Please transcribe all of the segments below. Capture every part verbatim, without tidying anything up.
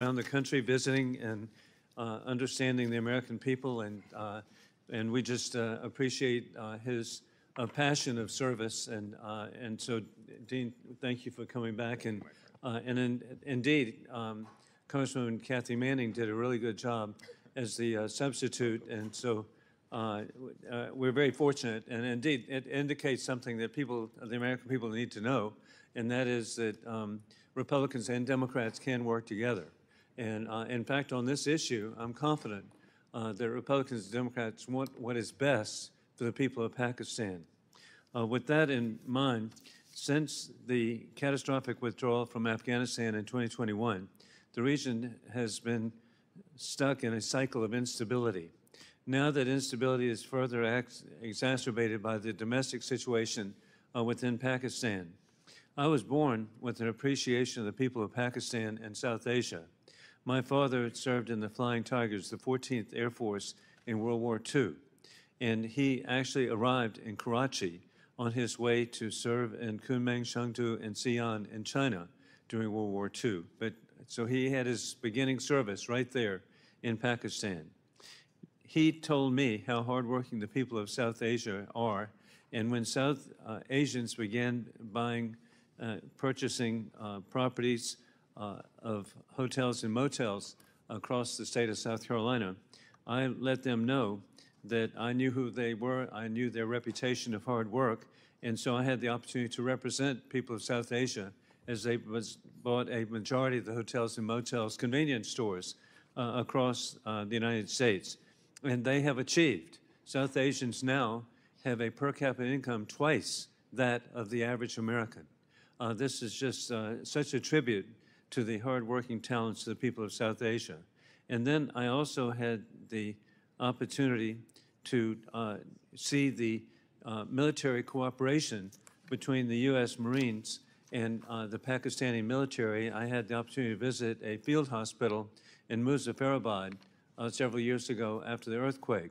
around the country visiting and uh, understanding the American people, and uh, and we just uh, appreciate uh, his uh, passion of service. And uh, and so, Dean, thank you for coming back. And uh, and in, indeed, um, Congresswoman Kathy Manning did a really good job as the uh, substitute, and so uh, uh, we're very fortunate. And indeed, it indicates something that people, the American people, need to know, and that is that um, Republicans and Democrats can work together. And uh, in fact, on this issue, I'm confident uh, that Republicans and Democrats want what is best for the people of Pakistan. Uh, with that in mind, since the catastrophic withdrawal from Afghanistan in twenty twenty-one, the region has been stuck in a cycle of instability. Now that instability is further ex exacerbated by the domestic situation uh, within Pakistan. I was born with an appreciation of the people of Pakistan and South Asia. My father served in the Flying Tigers, the fourteenth Air Force, in World War Two, and he actually arrived in Karachi on his way to serve in Kunming, Chengdu, and Xi'an in China during World War Two. But so he had his beginning service right there in Pakistan. He told me how hardworking the people of South Asia are, and when South uh, Asians began buying, uh, purchasing uh, properties uh, of hotels and motels across the state of South Carolina, I let them know that I knew who they were, I knew their reputation of hard work, and so I had the opportunity to represent people of South Asia as they was bought a majority of the hotels and motels, convenience stores uh, across uh, the United States. And they have achieved. South Asians now have a per capita income twice that of the average American. Uh, this is just uh, such a tribute to the hardworking talents of the people of South Asia. And then I also had the opportunity to uh, see the uh, military cooperation between the U S Marines and uh, the Pakistani military. I had the opportunity to visit a field hospital in Muzaffarabad uh, several years ago after the earthquake.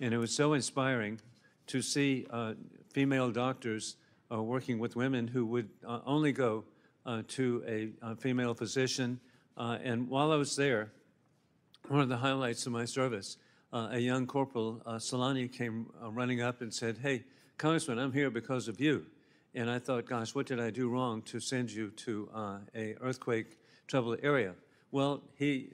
And it was so inspiring to see uh, female doctors uh, working with women who would uh, only go uh, to a, a female physician. Uh, and while I was there, one of the highlights of my service, uh, a young Corporal uh, Salani came uh, running up and said, "Hey, Congressman, I'm here because of you." And I thought, gosh, what did I do wrong to send you to uh, a earthquake troubled area? Well, he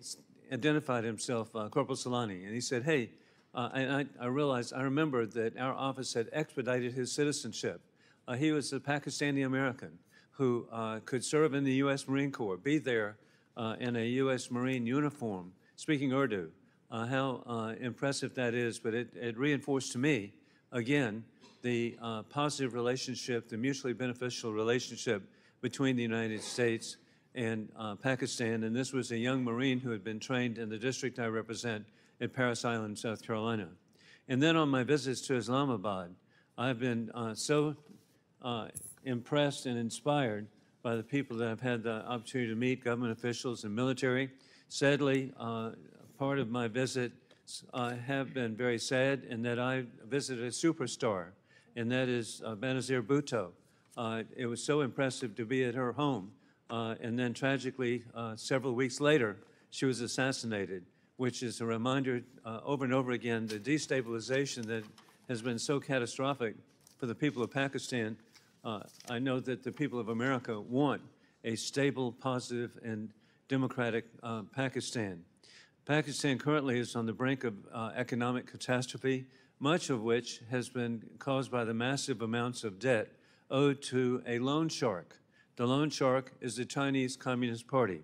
identified himself, uh, Corporal Salani, and he said, hey, uh, and I, I realized, I remembered that our office had expedited his citizenship. Uh, he was a Pakistani American who uh, could serve in the U S Marine Corps, be there uh, in a U S Marine uniform, speaking Urdu. Uh, how uh, impressive that is, but it, it reinforced to me, again, the uh, positive relationship, the mutually beneficial relationship between the United States and uh, Pakistan. And this was a young Marine who had been trained in the district I represent at Parris Island, South Carolina. And then on my visits to Islamabad, I've been uh, so uh, impressed and inspired by the people that I've had the opportunity to meet, government officials and military. Sadly, uh, part of my visit uh, have been very sad in that I visited a superstar, and that is uh, Benazir Bhutto. Uh, it was so impressive to be at her home. Uh, and then tragically, uh, several weeks later, she was assassinated, which is a reminder uh, over and over again, the destabilization that has been so catastrophic for the people of Pakistan. Uh, I know that the people of America want a stable, positive, and democratic uh, Pakistan. Pakistan currently is on the brink of uh, economic catastrophe, much of which has been caused by the massive amounts of debt owed to a loan shark. The loan shark is the Chinese Communist Party.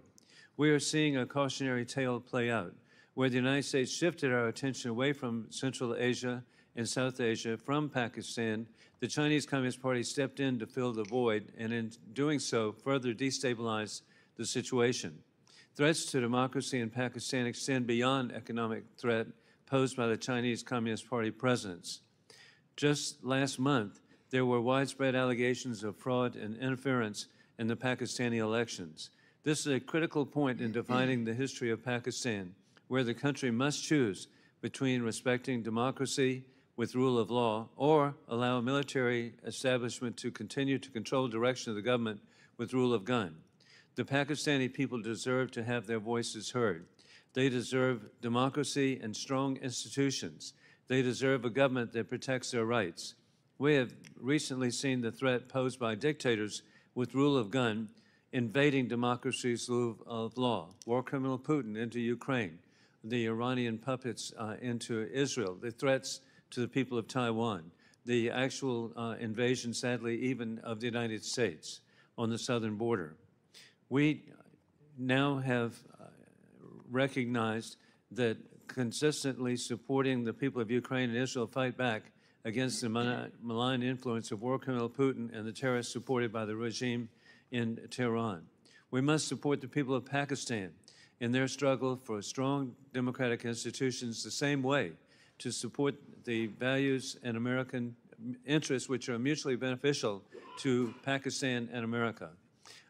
We are seeing a cautionary tale play out, where the United States shifted our attention away from Central Asia and South Asia from Pakistan. The Chinese Communist Party stepped in to fill the void, and in doing so, further destabilized the situation. Threats to democracy in Pakistan extend beyond economic threat posed by the Chinese Communist Party presence. Just last month, there were widespread allegations of fraud and interference in the Pakistani elections. This is a critical point in defining the history of Pakistan, where the country must choose between respecting democracy with rule of law or allow a military establishment to continue to control direction of the government with rule of gun. The Pakistani people deserve to have their voices heard. They deserve democracy and strong institutions. They deserve a government that protects their rights. We have recently seen the threat posed by dictators with rule of gun invading democracy's rule of law. War criminal Putin into Ukraine, the Iranian puppets uh, into Israel, the threats to the people of Taiwan, the actual uh, invasion, sadly, even of the United States on the southern border. We now have recognized that consistently supporting the people of Ukraine and Israel fight back against the malign influence of war criminal Putin and the terrorists supported by the regime in Tehran. We must support the people of Pakistan in their struggle for strong democratic institutions the same way to support the values and American interests which are mutually beneficial to Pakistan and America.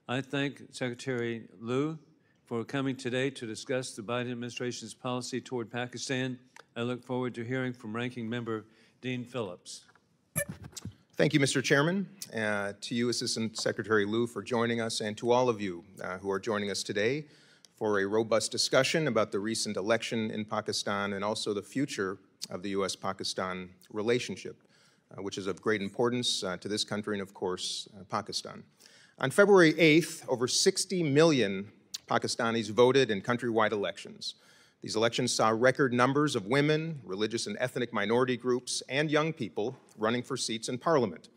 I thank Secretary Liu for coming today to discuss the Biden administration's policy toward Pakistan. I look forward to hearing from Ranking Member Dean Phillips. Thank you, Mister Chairman, uh, to you, Assistant Secretary Liu, for joining us, and to all of you uh, who are joining us today for a robust discussion about the recent election in Pakistan and also the future of the U S Pakistan relationship, uh, which is of great importance uh, to this country and, of course, uh, Pakistan. On February eighth, over sixty million Pakistanis voted in countrywide elections. These elections saw record numbers of women, religious and ethnic minority groups, and young people running for seats in parliament.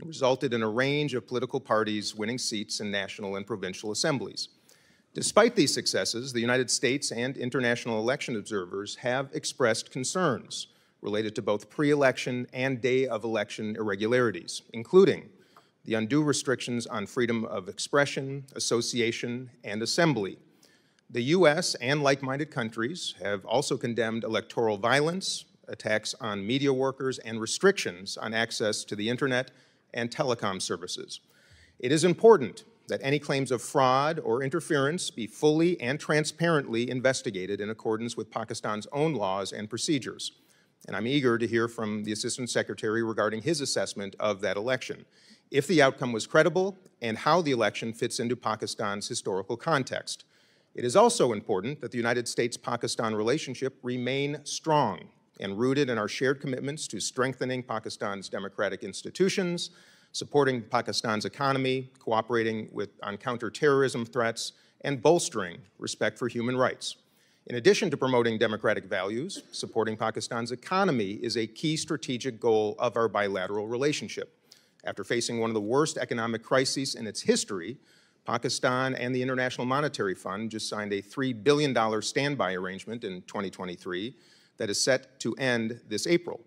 It resulted in a range of political parties winning seats in national and provincial assemblies. Despite these successes, the United States and international election observers have expressed concerns related to both pre-election and day of election irregularities, including the undue restrictions on freedom of expression, association, and assembly. The U S and like-minded countries have also condemned electoral violence, attacks on media workers, and restrictions on access to the internet and telecom services. It is important that any claims of fraud or interference be fully and transparently investigated in accordance with Pakistan's own laws and procedures. And I'm eager to hear from the Assistant Secretary regarding his assessment of that election, if the outcome was credible, and how the election fits into Pakistan's historical context. It is also important that the United States-Pakistan relationship remain strong and rooted in our shared commitments to strengthening Pakistan's democratic institutions, supporting Pakistan's economy, cooperating with, on counterterrorism threats, and bolstering respect for human rights. In addition to promoting democratic values, supporting Pakistan's economy is a key strategic goal of our bilateral relationship. After facing one of the worst economic crises in its history, Pakistan and the International Monetary Fund just signed a three billion dollar standby arrangement in twenty twenty-three that is set to end this April.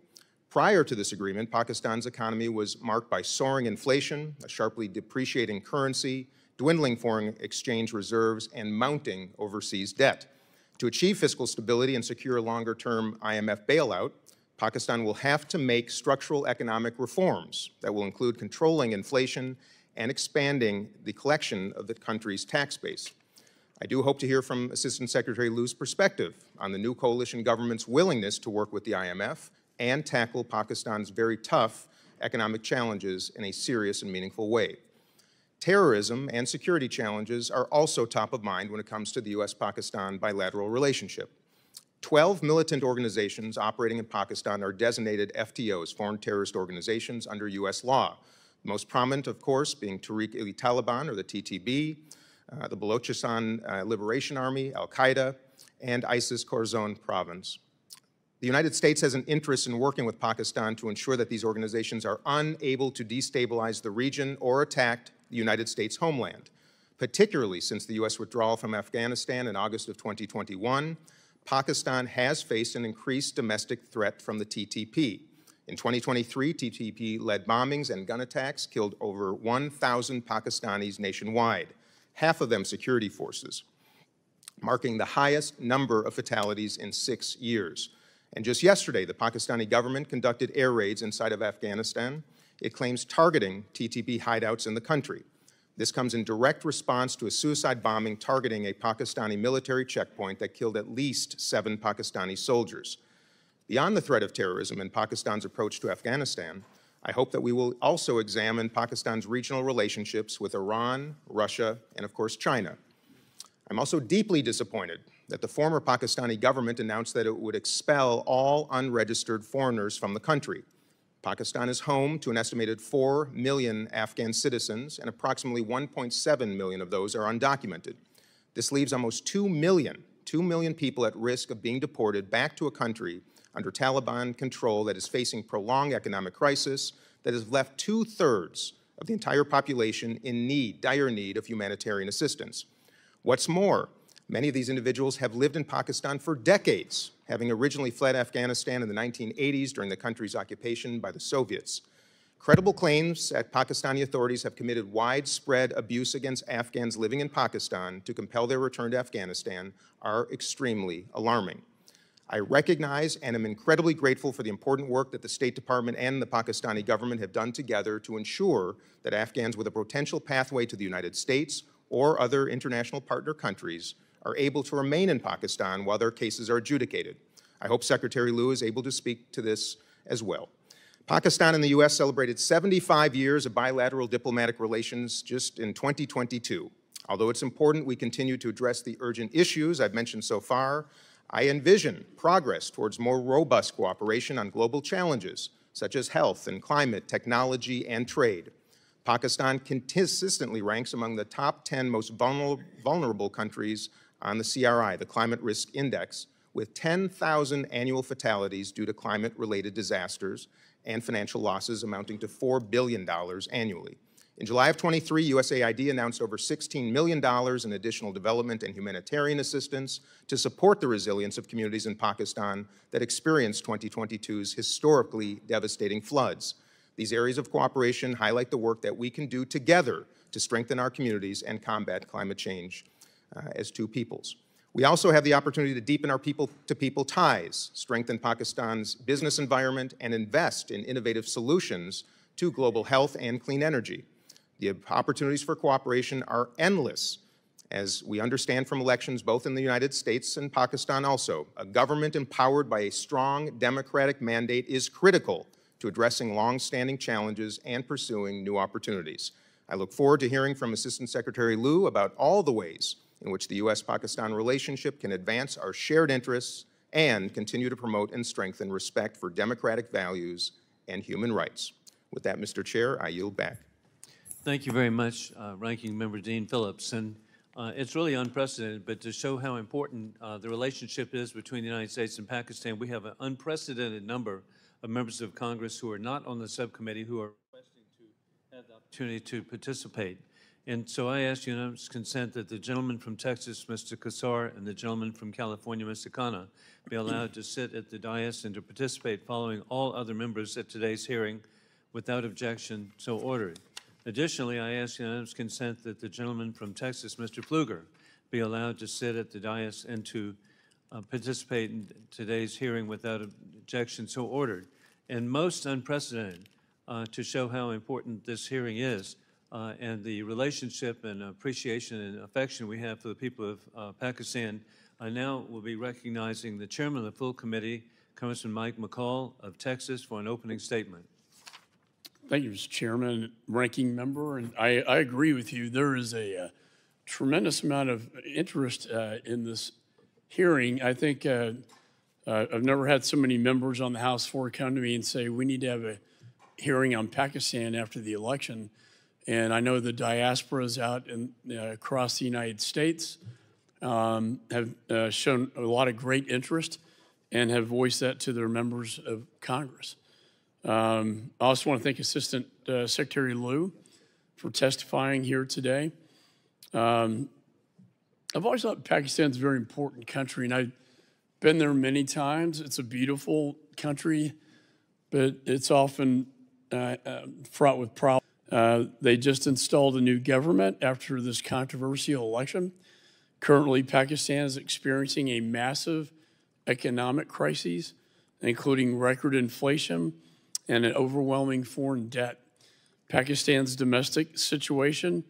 Prior to this agreement, Pakistan's economy was marked by soaring inflation, a sharply depreciating currency, dwindling foreign exchange reserves, and mounting overseas debt. To achieve fiscal stability and secure a longer-term I M F bailout, Pakistan will have to make structural economic reforms that will include controlling inflation and expanding the collection of the country's tax base. I do hope to hear from Assistant Secretary Liu's perspective on the new coalition government's willingness to work with the I M F and tackle Pakistan's very tough economic challenges in a serious and meaningful way. Terrorism and security challenges are also top of mind when it comes to the U S Pakistan bilateral relationship. Twelve militant organizations operating in Pakistan are designated F T Os, foreign terrorist organizations, under U S law. The most prominent, of course, being Tehrik-i-Taliban, or the T T B, uh, the Balochistan uh, Liberation Army, Al-Qaeda, and ISIS Khorasan province. The United States has an interest in working with Pakistan to ensure that these organizations are unable to destabilize the region or attack the United States homeland, particularly since the U S withdrawal from Afghanistan in August of twenty twenty-one. Pakistan has faced an increased domestic threat from the T T P. In twenty twenty-three, T T P-led bombings and gun attacks killed over one thousand Pakistanis nationwide, half of them security forces, marking the highest number of fatalities in six years. And just yesterday, the Pakistani government conducted air raids inside of Afghanistan. It claims targeting T T P hideouts in the country. This comes in direct response to a suicide bombing targeting a Pakistani military checkpoint that killed at least seven Pakistani soldiers. Beyond the threat of terrorism and Pakistan's approach to Afghanistan, I hope that we will also examine Pakistan's regional relationships with Iran, Russia, and of course China. I'm also deeply disappointed that the former Pakistani government announced that it would expel all unregistered foreigners from the country. Pakistan is home to an estimated four million Afghan citizens, and approximately one point seven million of those are undocumented. This leaves almost two million, two million people at risk of being deported back to a country under Taliban control that is facing prolonged economic crisis that has left two-thirds of the entire population in need, dire need of humanitarian assistance. What's more, many of these individuals have lived in Pakistan for decades, having originally fled Afghanistan in the nineteen eighties during the country's occupation by the Soviets. Credible claims that Pakistani authorities have committed widespread abuse against Afghans living in Pakistan to compel their return to Afghanistan are extremely alarming. I recognize and am incredibly grateful for the important work that the State Department and the Pakistani government have done together to ensure that Afghans with a potential pathway to the United States or other international partner countries are able to remain in Pakistan while their cases are adjudicated. I hope Secretary Liu is able to speak to this as well. Pakistan and the U S celebrated seventy-five years of bilateral diplomatic relations just in twenty twenty-two. Although it's important we continue to address the urgent issues I've mentioned so far, I envision progress towards more robust cooperation on global challenges such as health and climate, technology, and trade. Pakistan consistently ranks among the top ten most vulnerable countries on the C R I, the Climate Risk Index, with ten thousand annual fatalities due to climate-related disasters and financial losses amounting to four billion dollars annually. In July of twenty-three, U S A I D announced over sixteen million dollars in additional development and humanitarian assistance to support the resilience of communities in Pakistan that experienced twenty twenty-two's historically devastating floods. These areas of cooperation highlight the work that we can do together to strengthen our communities and combat climate change uh, as two peoples. We also have the opportunity to deepen our people-to-people ties, strengthen Pakistan's business environment, and invest in innovative solutions to global health and clean energy. The opportunities for cooperation are endless, as we understand from elections both in the United States and Pakistan also. A government empowered by a strong democratic mandate is critical to addressing long-standing challenges and pursuing new opportunities. I look forward to hearing from Assistant Secretary Liu about all the ways in which the U S Pakistan relationship can advance our shared interests and continue to promote and strengthen respect for democratic values and human rights. With that, Mister Chair, I yield back. Thank you very much, uh, Ranking Member Dean Phillips. And uh, it's really unprecedented, but to show how important uh, the relationship is between the United States and Pakistan, we have an unprecedented number of members of Congress who are not on the subcommittee who are requesting to have the opportunity to participate. And so I ask unanimous consent that the gentleman from Texas, Mister Casar, and the gentleman from California, Mister Khanna, be allowed to sit at the dais and to participate following all other members at today's hearing without objection, so ordered. Additionally, I ask unanimous consent that the gentleman from Texas, Mister Pfluger, be allowed to sit at the dais and to uh, participate in today's hearing without objection, so ordered. And most unprecedented, uh, to show how important this hearing is, Uh, and the relationship and appreciation and affection we have for the people of uh, Pakistan. I now will be recognizing the chairman of the full committee, Congressman Mike McCaul of Texas, for an opening statement. Thank you, Mister Chairman, Ranking Member. And I, I agree with you. There is a, a tremendous amount of interest uh, in this hearing. I think uh, uh, I've never had so many members on the House floor come to me and say, we need to have a hearing on Pakistan after the election. And I know the diasporas out in, uh, across the United States um, have uh, shown a lot of great interest and have voiced that to their members of Congress. Um, I also want to thank Assistant uh, Secretary Liu for testifying here today. Um, I've always thought Pakistan's a very important country, and I've been there many times. It's a beautiful country, but it's often uh, uh, fraught with problems. Uh, they just installed a new government after this controversial election. Currently, Pakistan is experiencing a massive economic crisis, including record inflation and an overwhelming foreign debt. Pakistan's domestic situation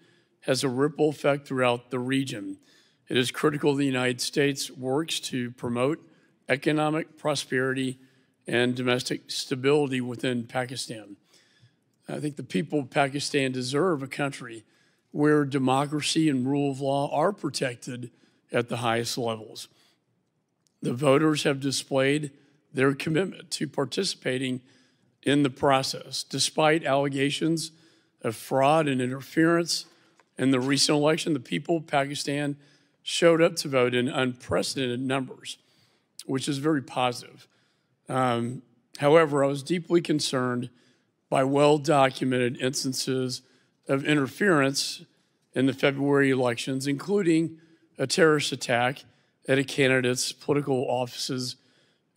has a ripple effect throughout the region. It is critical the United States works to promote economic prosperity and domestic stability within Pakistan. I think the people of Pakistan deserve a country where democracy and rule of law are protected at the highest levels. The voters have displayed their commitment to participating in the process, despite allegations of fraud and interference. In the recent election, the people of Pakistan showed up to vote in unprecedented numbers, which is very positive. Um, however, I was deeply concerned by well-documented instances of interference in the February elections, including a terrorist attack at a candidate's political offices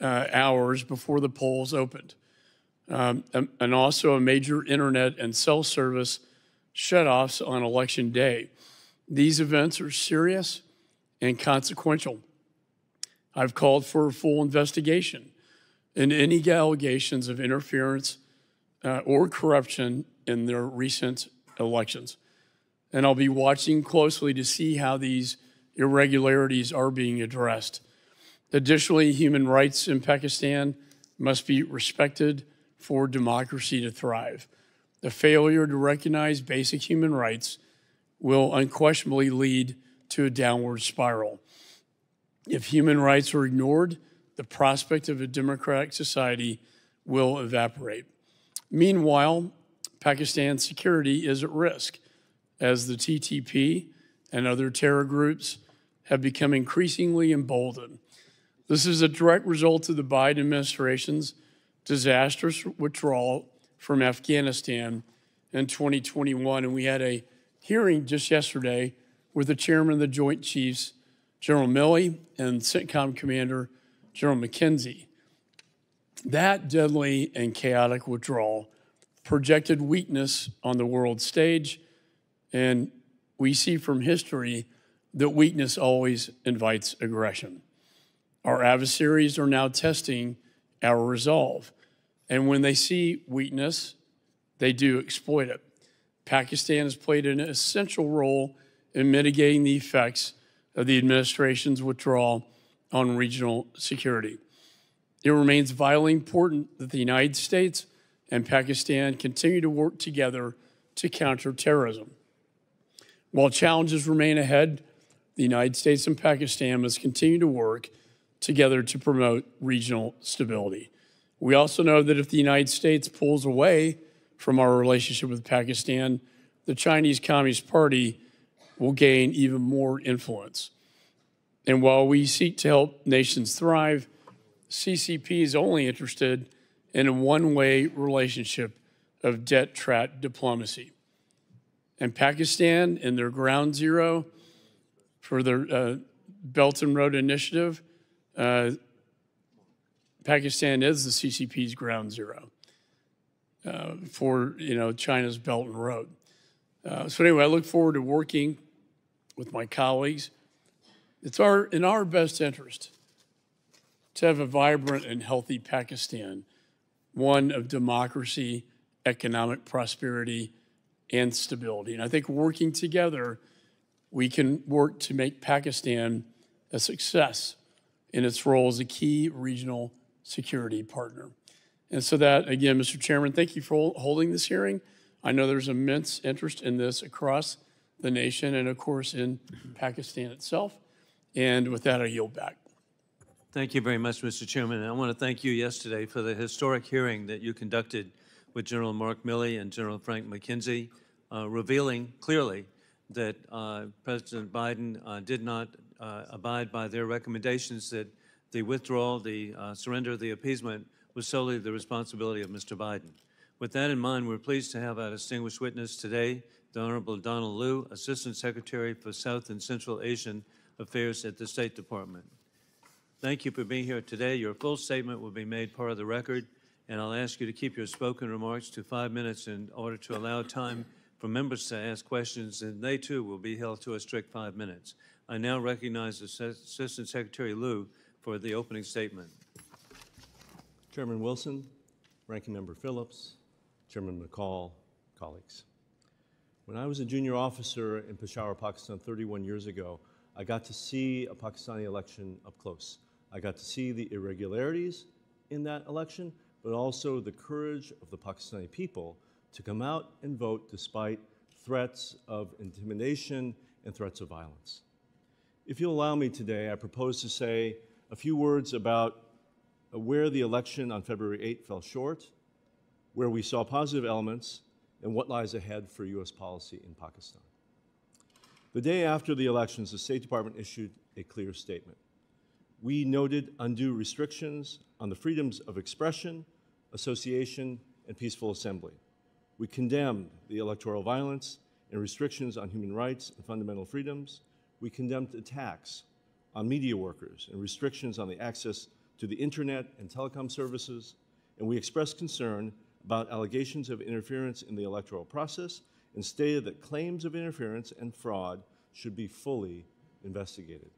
uh, hours before the polls opened, um, and also a major internet and cell service shutoffs on election day. These events are serious and consequential. I've called for a full investigation into any allegations of interference uh, or corruption in their recent elections. And I'll be watching closely to see how these irregularities are being addressed. Additionally, human rights in Pakistan must be respected for democracy to thrive. The failure to recognize basic human rights will unquestionably lead to a downward spiral. If human rights are ignored, the prospect of a democratic society will evaporate. Meanwhile, Pakistan's security is at risk as the T T P and other terror groups have become increasingly emboldened. This is a direct result of the Biden administration's disastrous withdrawal from Afghanistan in twenty twenty-one. And we had a hearing just yesterday with the chairman of the Joint Chiefs, General Milley, and CENTCOM Commander General McKenzie. That deadly and chaotic withdrawal projected weakness on the world stage, and we see from history that weakness always invites aggression. Our adversaries are now testing our resolve, and when they see weakness, they do exploit it. Pakistan has played an essential role in mitigating the effects of the administration's withdrawal on regional security. It remains vitally important that the United States and Pakistan continue to work together to counter terrorism. While challenges remain ahead, the United States and Pakistan must continue to work together to promote regional stability. We also know that if the United States pulls away from our relationship with Pakistan, the Chinese Communist Party will gain even more influence. And while we seek to help nations thrive, C C P is only interested in a one-way relationship of debt trap diplomacy. And Pakistan, in their ground zero for their uh, Belt and Road Initiative, uh, Pakistan is the C C P's ground zero uh, for you know China's Belt and Road. Uh, so anyway, I look forward to working with my colleagues. It's our, in our best interest to have a vibrant and healthy Pakistan, one of democracy, economic prosperity, and stability. And I think working together, we can work to make Pakistan a success in its role as a key regional security partner. And so that, again, Mister Chairman, thank you for holding this hearing. I know there's immense interest in this across the nation and, of course, in Pakistan itself. And with that, I yield back. Thank you very much, Mister Chairman. And I want to thank you yesterday for the historic hearing that you conducted with General Mark Milley and General Frank McKenzie, uh, revealing clearly that uh, President Biden uh, did not uh, abide by their recommendations, that the withdrawal, the uh, surrender, the appeasement was solely the responsibility of Mister Biden. With that in mind, we're pleased to have our distinguished witness today, the Honorable Donald Liu, Assistant Secretary for South and Central Asian Affairs at the State Department. Thank you for being here today. Your full statement will be made part of the record, and I'll ask you to keep your spoken remarks to five minutes in order to allow time for members to ask questions, and they too will be held to a strict five minutes. I now recognize Assistant Secretary Liu for the opening statement. Chairman Wilson, Ranking Member Phillips, Chairman McCall, colleagues. When I was a junior officer in Peshawar, Pakistan thirty-one years ago, I got to see a Pakistani election up close. I got to see the irregularities in that election, but also the courage of the Pakistani people to come out and vote despite threats of intimidation and threats of violence. If you'll allow me today, I propose to say a few words about where the election on February eighth fell short, where we saw positive elements, and what lies ahead for U S policy in Pakistan. The day after the elections, the State Department issued a clear statement. We noted undue restrictions on the freedoms of expression, association, and peaceful assembly. We condemned the electoral violence and restrictions on human rights and fundamental freedoms. We condemned attacks on media workers and restrictions on the access to the internet and telecom services, and we expressed concern about allegations of interference in the electoral process and stated that claims of interference and fraud should be fully investigated.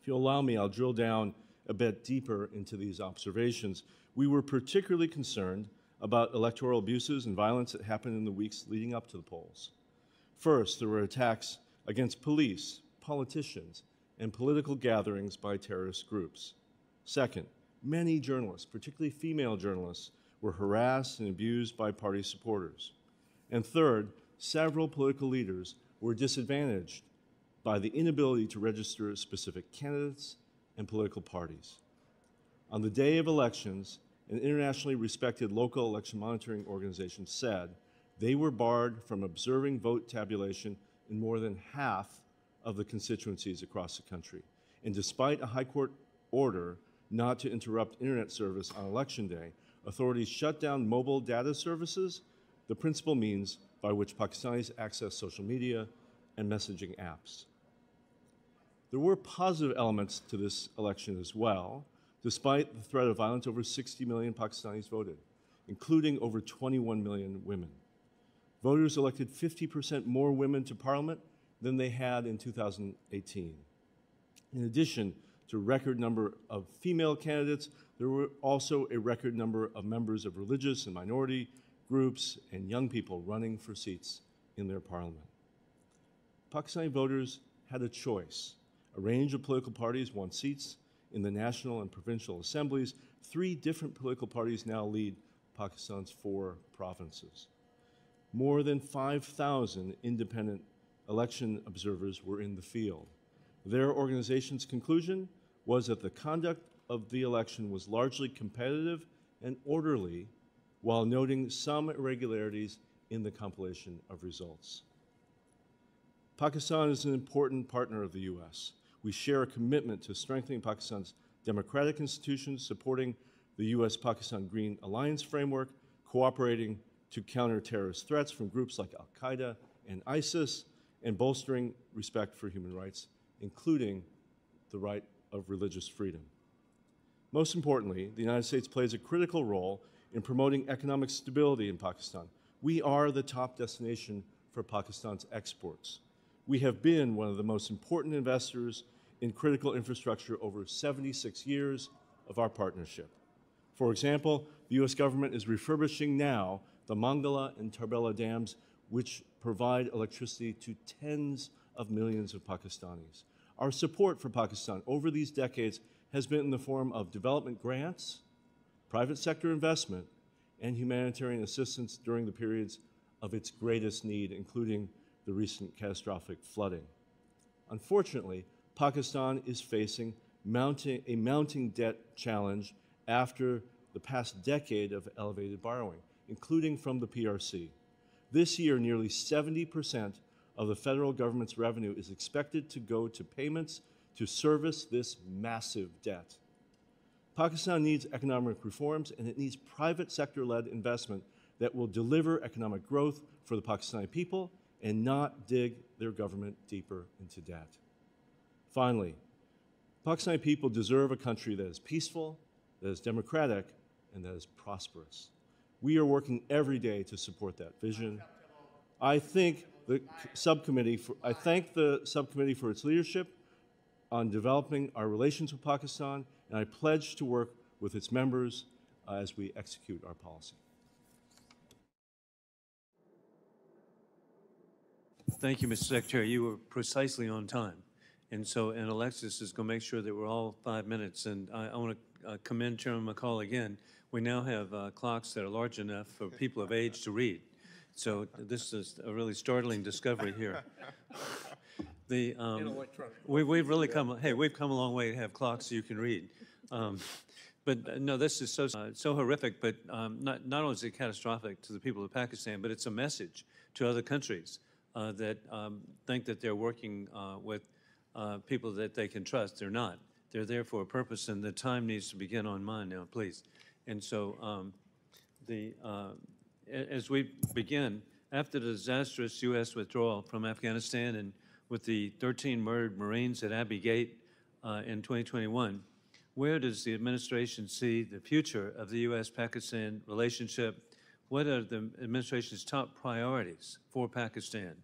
If you'll allow me, I'll drill down a bit deeper into these observations. We were particularly concerned about electoral abuses and violence that happened in the weeks leading up to the polls. First, there were attacks against police, politicians, and political gatherings by terrorist groups. Second, many journalists, particularly female journalists, were harassed and abused by party supporters. And third, several political leaders were disadvantaged by the inability to register specific candidates and political parties. On the day of elections, an internationally respected local election monitoring organization said they were barred from observing vote tabulation in more than half of the constituencies across the country. And despite a High Court order not to interrupt internet service on election day, authorities shut down mobile data services, the principal means by which Pakistanis access social media and messaging apps. There were positive elements to this election as well. Despite the threat of violence, over sixty million Pakistanis voted, including over twenty-one million women. Voters elected fifty percent more women to parliament than they had in two thousand eighteen. In addition to a record number of female candidates, there were also a record number of members of religious and minority groups and young people running for seats in their parliament. Pakistani voters had a choice. A range of political parties won seats in the national and provincial assemblies. Three different political parties now lead Pakistan's four provinces. More than five thousand independent election observers were in the field. Their organization's conclusion was that the conduct of the election was largely competitive and orderly, while noting some irregularities in the compilation of results. Pakistan is an important partner of the U S. We share a commitment to strengthening Pakistan's democratic institutions, supporting the U S Pakistan Green Alliance framework, cooperating to counter terrorist threats from groups like Al-Qaeda and ISIS, and bolstering respect for human rights, including the right of religious freedom. Most importantly, the United States plays a critical role in promoting economic stability in Pakistan. We are the top destination for Pakistan's exports. We have been one of the most important investors in critical infrastructure over seventy-six years of our partnership. For example, the U S government is refurbishing now the Mangala and Tarbela dams, which provide electricity to tens of millions of Pakistanis. Our support for Pakistan over these decades has been in the form of development grants, private sector investment, and humanitarian assistance during the periods of its greatest need, including the recent catastrophic flooding. Unfortunately, Pakistan is facing mounting, a mounting debt challenge after the past decade of elevated borrowing, including from the P R C. This year, nearly seventy percent of the federal government's revenue is expected to go to payments to service this massive debt. Pakistan needs economic reforms, and it needs private sector-led investment that will deliver economic growth for the Pakistani people and not dig their government deeper into debt. Finally, Pakistani people deserve a country that is peaceful, that is democratic, and that is prosperous. We are working every day to support that vision. I think the subcommittee for, I thank the subcommittee for its leadership on developing our relations with Pakistan, and I pledge to work with its members uh, as we execute our policy. Thank you, Mister Secretary. You were precisely on time. And so, and Alexis is going to make sure that we're all five minutes. And I, I want to uh, commend Chairman McCall again. We now have uh, clocks that are large enough for people of age to read. So this is a really startling discovery here. The, um, we, we've really come, hey, we've come a long way to have clocks so you can read. Um, but no, this is so, uh, so horrific, but um, not, not only is it catastrophic to the people of Pakistan, but it's a message to other countries uh, that um, think that they're working uh, with uh, people that they can trust. They're not. They're there for a purpose, and the time needs to begin on mine now, please. And so um, the, uh, as we begin, after the disastrous U S withdrawal from Afghanistan and with the thirteen murdered Marines at Abbey Gate uh, in twenty twenty-one, where does the administration see the future of the U S Pakistan relationship? What are the administration's top priorities for Pakistan?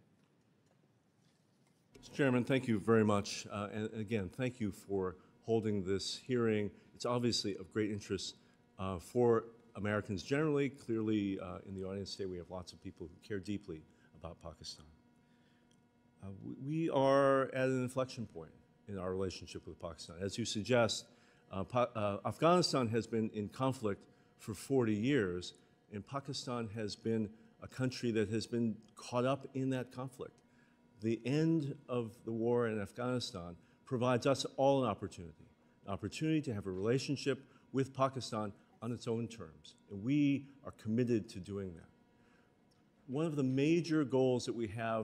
Mister Chairman, thank you very much. Uh, and again, thank you for holding this hearing. It's obviously of great interest Uh, for Americans generally. Clearly, uh, in the audience today, we have lots of people who care deeply about Pakistan. Uh, we are at an inflection point in our relationship with Pakistan. As you suggest, uh, pa uh, Afghanistan has been in conflict for forty years, and Pakistan has been a country that has been caught up in that conflict. The end of the war in Afghanistan provides us all an opportunity, an opportunity to have a relationship with Pakistan on its own terms, and we are committed to doing that. One of the major goals that we have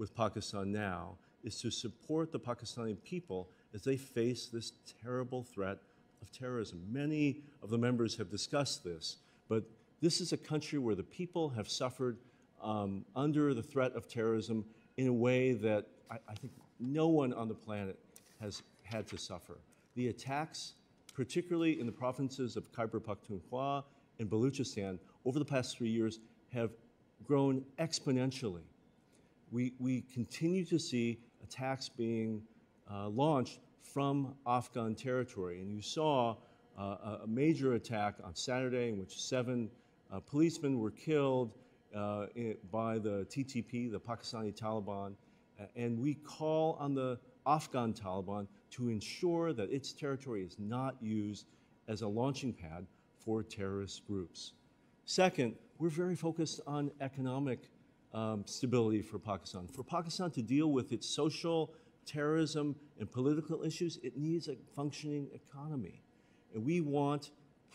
with Pakistan now is to support the Pakistani people as they face this terrible threat of terrorism. Many of the members have discussed this, but this is a country where the people have suffered um, under the threat of terrorism in a way that I, I think no one on the planet has had to suffer. The attacks, particularly in the provinces of Khyber Pakhtunkhwa and Baluchistan, over the past three years have grown exponentially. We, we continue to see attacks being uh, launched from Afghan territory. And you saw uh, a major attack on Saturday in which seven uh, policemen were killed uh, by the T T P, the Pakistani Taliban. And we call on the Afghan Taliban to ensure that its territory is not used as a launching pad for terrorist groups. Second, we're very focused on economic um, stability for Pakistan. For Pakistan to deal with its social, terrorism, and political issues, it needs a functioning economy. And we want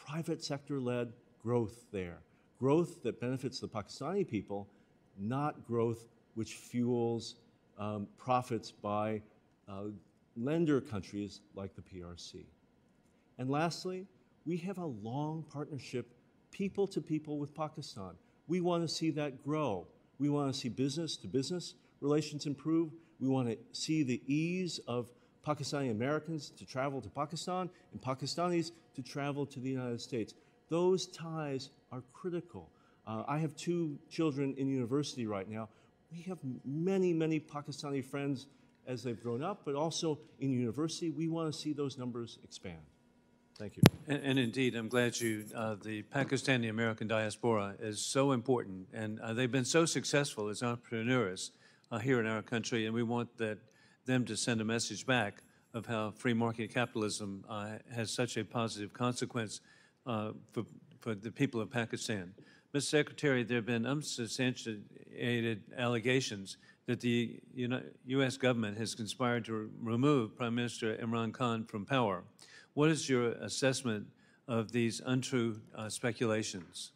private sector-led growth there, growth that benefits the Pakistani people, not growth which fuels um, profits by Uh, lender countries like the P R C. And lastly, we have a long partnership, people to people, with Pakistan. We want to see that grow. We want to see business to business relations improve. We want to see the ease of Pakistani Americans to travel to Pakistan and Pakistanis to travel to the United States. Those ties are critical. Uh, I have two children in university right now. We have many, many Pakistani friends as they've grown up, but also in university. We want to see those numbers expand. Thank you. And, and indeed, I'm glad you, uh, the Pakistani-American diaspora is so important, and uh, they've been so successful as entrepreneurs uh, here in our country, and we want that them to send a message back of how free market capitalism uh, has such a positive consequence uh, for, for the people of Pakistan. Mister Secretary, there have been unsubstantiated allegations that the U S government has conspired to remove Prime Minister Imran Khan from power. What is your assessment of these untrue uh, speculations?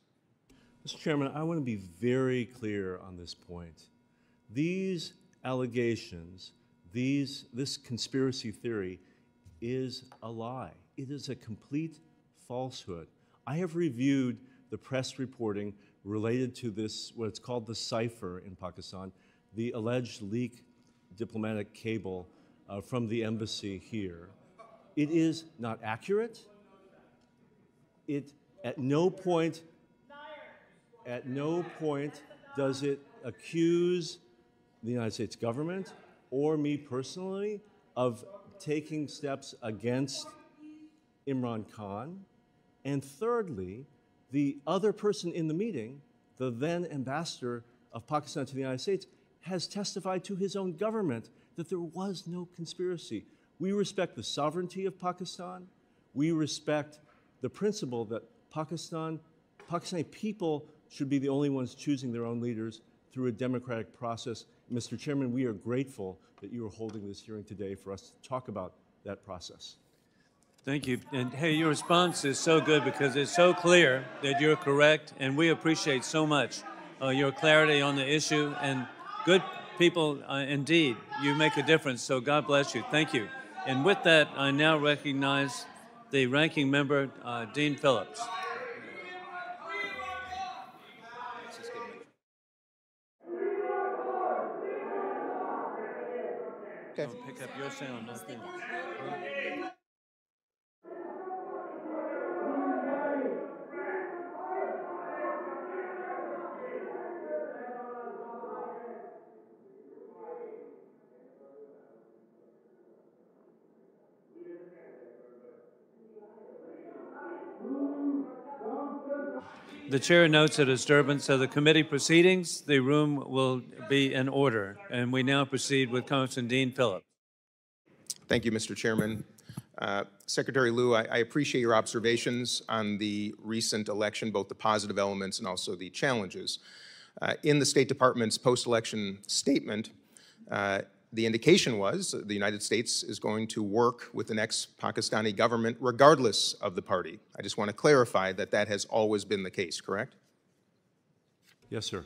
Mister Chairman, I want to be very clear on this point. These allegations, these, this conspiracy theory is a lie. It is a complete falsehood. I have reviewed the press reporting related to this, what it's called the cipher in Pakistan, the alleged leak diplomatic cable uh, from the embassy here. It is not accurate. It at no point, at no point does it accuse the United States government or me personally of taking steps against Imran Khan. And thirdly, the other person in the meeting, the then ambassador of Pakistan to the United States, has testified to his own government that there was no conspiracy. We respect the sovereignty of Pakistan. We respect the principle that Pakistan, Pakistani people should be the only ones choosing their own leaders through a democratic process. Mister Chairman, we are grateful that you are holding this hearing today for us to talk about that process. Thank you. And hey, your response is so good because it's so clear that you're correct, and we appreciate so much uh, your clarity on the issue. And good people, uh, indeed, you make a difference, so God bless you. Thank you. And with that, I now recognize the ranking member, uh, Dean Phillips. Okay. I'll pick up your sound. Nothing. The chair notes a disturbance of the committee proceedings. The room will be in order. And we now proceed with Congressman Dean Phillips. Thank you, Mister Chairman. Uh, Secretary Liu, I, I appreciate your observations on the recent election, both the positive elements and also the challenges. Uh, in the State Department's post-election statement, uh, the indication was the United States is going to work with the next Pakistani government regardless of the party. I just want to clarify that that has always been the case, correct? Yes, sir.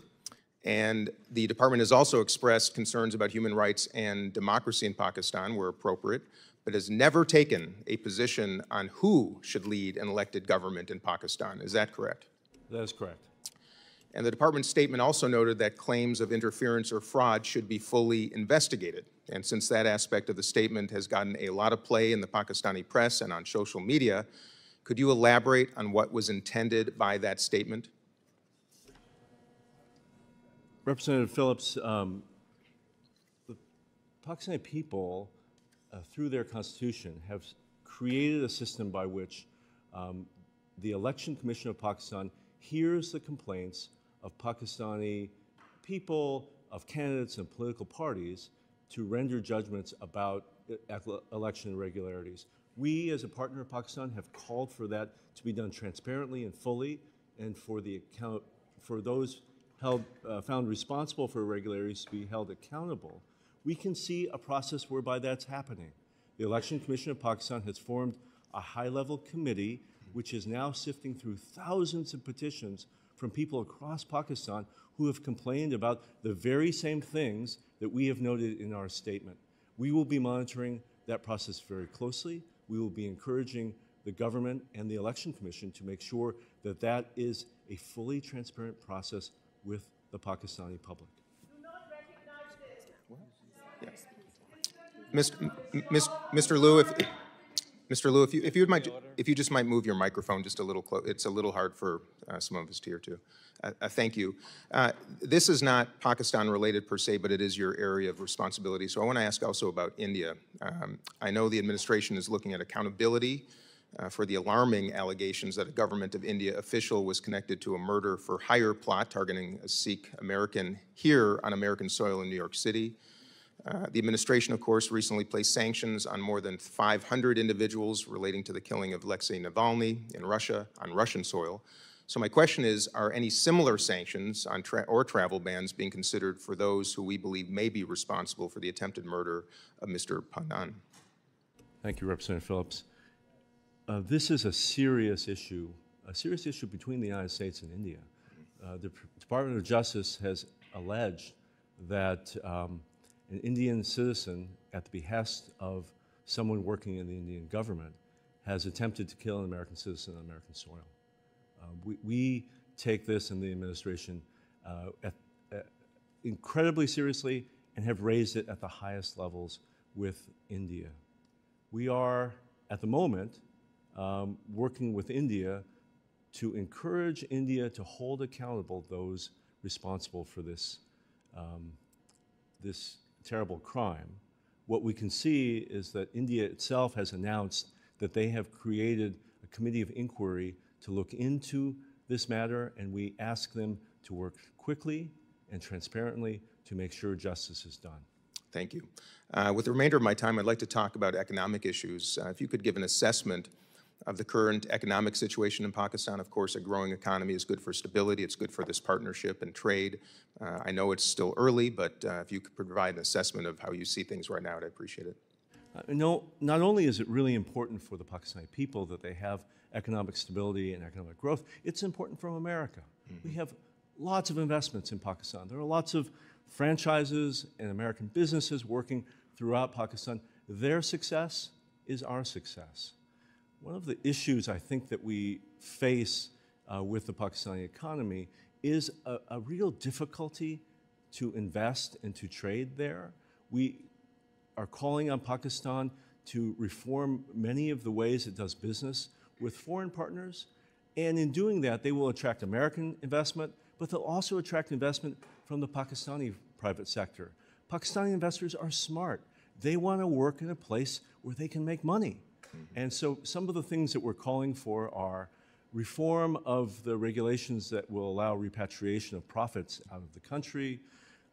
And the department has also expressed concerns about human rights and democracy in Pakistan where appropriate, but has never taken a position on who should lead an elected government in Pakistan. Is that correct? That is correct. And the department's statement also noted that claims of interference or fraud should be fully investigated. And since that aspect of the statement has gotten a lot of play in the Pakistani press and on social media, could you elaborate on what was intended by that statement? Representative Phillips, um, the Pakistani people, uh, through their constitution, have created a system by which um, the Election Commission of Pakistan hears the complaints of Pakistani people, of candidates and political parties to render judgments about election irregularities. We, as a partner of Pakistan, have called for that to be done transparently and fully, and for the account for those held uh, found responsible for irregularities to be held accountable. We can see a process whereby that's happening. The Election Commission of Pakistan has formed a high-level committee which is now sifting through thousands of petitions from people across Pakistan who have complained about the very same things that we have noted in our statement. We will be monitoring that process very closely. We will be encouraging the government and the Election Commission to make sure that that is a fully transparent process with the Pakistani public. Do not recognize this. What? Yes. Mister Mister Liu, if Mister Liu, if you, if you might, if you just might move your microphone just a little close, it's a little hard for uh, some of us to hear too. Uh, uh, thank you. Uh, this is not Pakistan related per se, but it is your area of responsibility. So I want to ask also about India. Um, I know the administration is looking at accountability uh, for the alarming allegations that a government of India official was connected to a murder for hire plot targeting a Sikh American here on American soil in New York City. Uh, the administration, of course, recently placed sanctions on more than five hundred individuals relating to the killing of Alexei Navalny in Russia on Russian soil. So my question is, are any similar sanctions on tra or travel bans being considered for those who we believe may be responsible for the attempted murder of Mister Pandan? Thank you, Representative Phillips. Uh, this is a serious issue, a serious issue between the United States and India. Uh, the Department of Justice has alleged that um, an Indian citizen, at the behest of someone working in the Indian government, has attempted to kill an American citizen on American soil. Uh, we, we take this in the administration uh, at, at incredibly seriously and have raised it at the highest levels with India. We are, at the moment, um, working with India to encourage India to hold accountable those responsible for this, um, this terrible crime. What we can see is that India itself has announced that they have created a committee of inquiry to look into this matter, and we ask them to work quickly and transparently to make sure justice is done. Thank you. Uh, with the remainder of my time, I'd like to talk about economic issues. Uh, if you could give an assessment of the current economic situation in Pakistan. Of course, a growing economy is good for stability. It's good for this partnership and trade. Uh, I know it's still early, but uh, if you could provide an assessment of how you see things right now, I'd appreciate it. Uh, no, not only is it really important for the Pakistani people that they have economic stability and economic growth, it's important from America. Mm-hmm. We have lots of investments in Pakistan. There are lots of franchises and American businesses working throughout Pakistan. Their success is our success. One of the issues I think that we face uh, with the Pakistani economy is a, a real difficulty to invest and to trade there. We are calling on Pakistan to reform many of the ways it does business with foreign partners. And in doing that, they will attract American investment, but they'll also attract investment from the Pakistani private sector. Pakistani investors are smart. They want to work in a place where they can make money. And so some of the things that we're calling for are reform of the regulations that will allow repatriation of profits out of the country,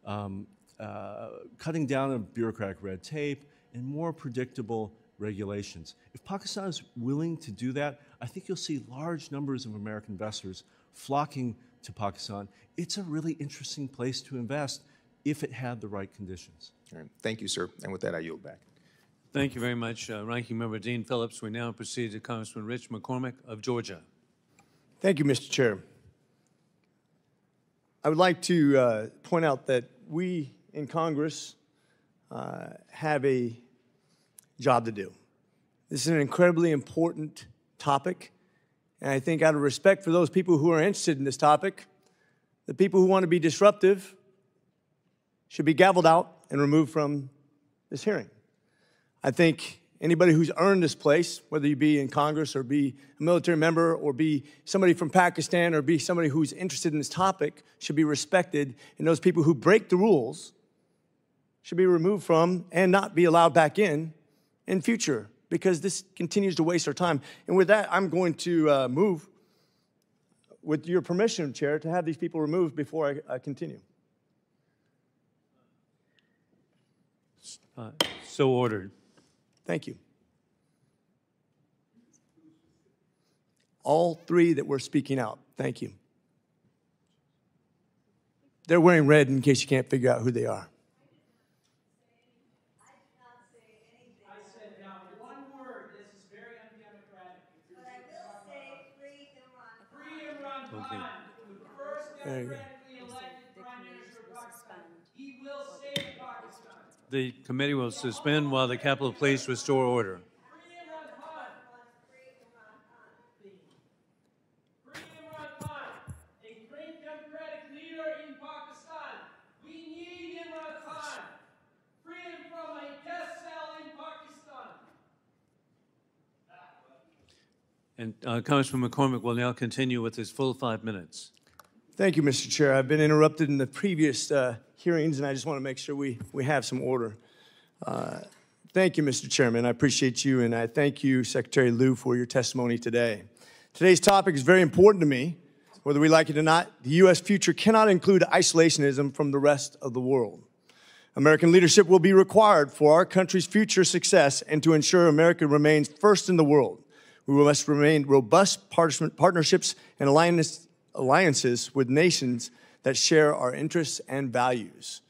um, uh, cutting down on bureaucratic red tape, and more predictable regulations. If Pakistan is willing to do that, I think you'll see large numbers of American investors flocking to Pakistan. It's a really interesting place to invest if it had the right conditions. All right. Thank you, sir. And with that, I yield back. Thank you very much, uh, Ranking Member Dean Phillips. We now proceed to Congressman Rich McCormick of Georgia. Thank you, Mister Chair. I would like to uh, point out that we in Congress uh, have a job to do. This is an incredibly important topic, and I think out of respect for those people who are interested in this topic, the people who want to be disruptive should be gaveled out and removed from this hearing. I think anybody who's earned this place, whether you be in Congress or be a military member or be somebody from Pakistan or be somebody who's interested in this topic, should be respected. And those people who break the rules should be removed from and not be allowed back in in future, because this continues to waste our time. And with that, I'm going to uh, move, with your permission, Chair, to have these people removed before I, I continue. Uh, so ordered. Thank you. All three that were speaking out. Thank you. They're wearing red in case you can't figure out who they are. I said not one word. This is very undemocratic. But I will say free Imran Khan. Free Imran Khan, the first democratically elected prime minister of Pakistan. He will save Pakistan. The committee will suspend while the Capitol Police restore order. And uh, Congressman McCormick will now continue with his full five minutes. Thank you, Mister Chair. I've been interrupted in the previous uh, hearings, and I just want to make sure we, we have some order. Uh, thank you, Mister Chairman. I appreciate you, and I thank you, Secretary Liu, for your testimony today. Today's topic is very important to me. Whether we like it or not, the U S future cannot include isolationism from the rest of the world. American leadership will be required for our country's future success and to ensure America remains first in the world. We must remain robust partnerships and alliances alliances with nations that share our interests and values.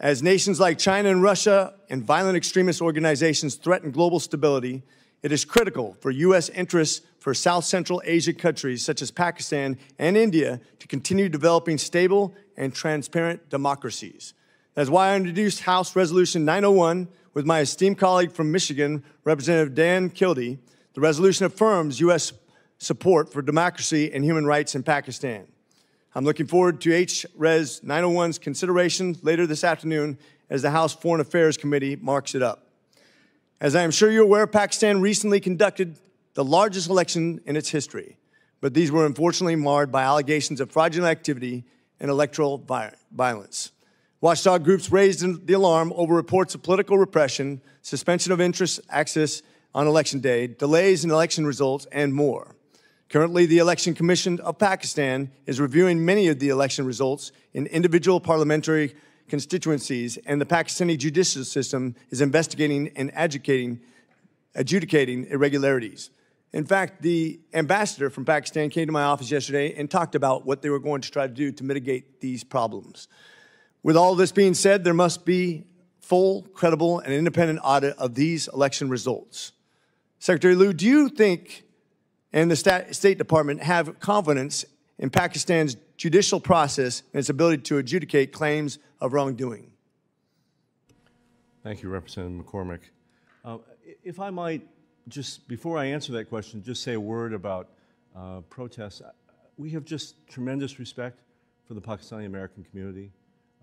As nations like China and Russia and violent extremist organizations threaten global stability, it is critical for U S interests for South Central Asian countries such as Pakistan and India to continue developing stable and transparent democracies. That's why I introduced House Resolution nine oh one with my esteemed colleague from Michigan, Representative Dan Kildee. The resolution affirms U S support for democracy and human rights in Pakistan. I'm looking forward to H Res nine oh one's consideration later this afternoon as the House Foreign Affairs Committee marks it up. As I am sure you're aware, Pakistan recently conducted the largest election in its history, but these were unfortunately marred by allegations of fraudulent activity and electoral violence. Watchdog groups raised the alarm over reports of political repression, suspension of interest access on election day, delays in election results, and more. Currently, the Election Commission of Pakistan is reviewing many of the election results in individual parliamentary constituencies, and the Pakistani judicial system is investigating and adjudicating, adjudicating irregularities. In fact, the ambassador from Pakistan came to my office yesterday and talked about what they were going to try to do to mitigate these problems. With all this being said, there must be full, credible, and independent audit of these election results. Secretary Liu, do you think and the State Department have confidence in Pakistan's judicial process and its ability to adjudicate claims of wrongdoing? Thank you, Representative McCormick. Uh, if I might, just before I answer that question, just say a word about uh, protests. We have just tremendous respect for the Pakistani-American community.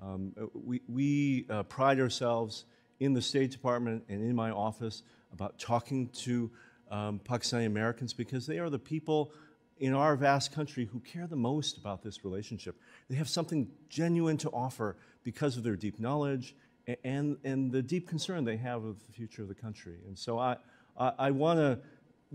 Um, we we uh, pride ourselves in the State Department and in my office about talking to um, Pakistani-Americans, because they are the people in our vast country who care the most about this relationship. They have something genuine to offer because of their deep knowledge and, and the deep concern they have of the future of the country. And so I, I, I want to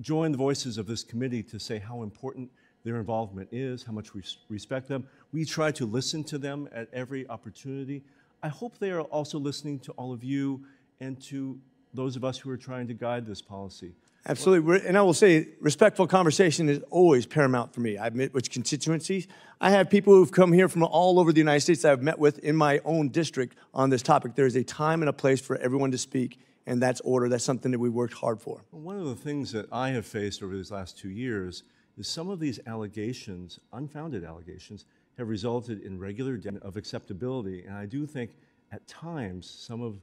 join the voices of this committee to say how important their involvement is, how much we respect them. We try to listen to them at every opportunity. I hope they are also listening to all of you and to those of us who are trying to guide this policy. Absolutely. We're, and I will say, respectful conversation is always paramount for me. I've met with constituencies. I have people who've come here from all over the United States that I've met with in my own district on this topic. There is a time and a place for everyone to speak, and that's order. That's something that we worked hard for. Well, one of the things that I have faced over these last two years is some of these allegations, unfounded allegations, have resulted in regular damage of acceptability. And I do think at times some of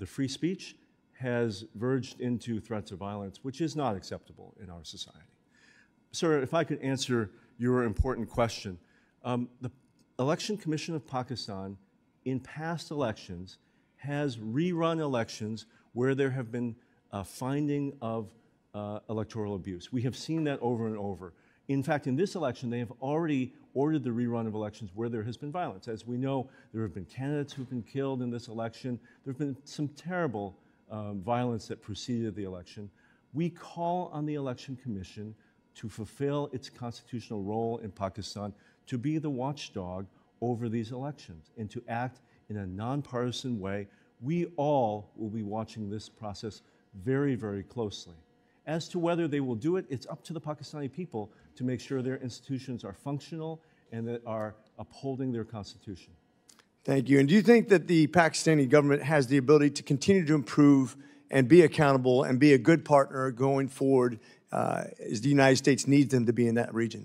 the free speech has verged into threats of violence, which is not acceptable in our society. Sir, if I could answer your important question. Um, the Election Commission of Pakistan in past elections has rerun elections where there have been a finding of uh, electoral abuse. We have seen that over and over. In fact, in this election, they have already ordered the rerun of elections where there has been violence. As we know, there have been candidates who've been killed in this election. There have been some terrible Um, violence that preceded the election. We call on the Election Commission to fulfill its constitutional role in Pakistan, to be the watchdog over these elections, and to act in a nonpartisan way. We all will be watching this process very, very closely. As to whether they will do it, it's up to the Pakistani people to make sure their institutions are functional and that are upholding their constitution. Thank you. And do you think that the Pakistani government has the ability to continue to improve and be accountable and be a good partner going forward uh, as the United States needs them to be in that region?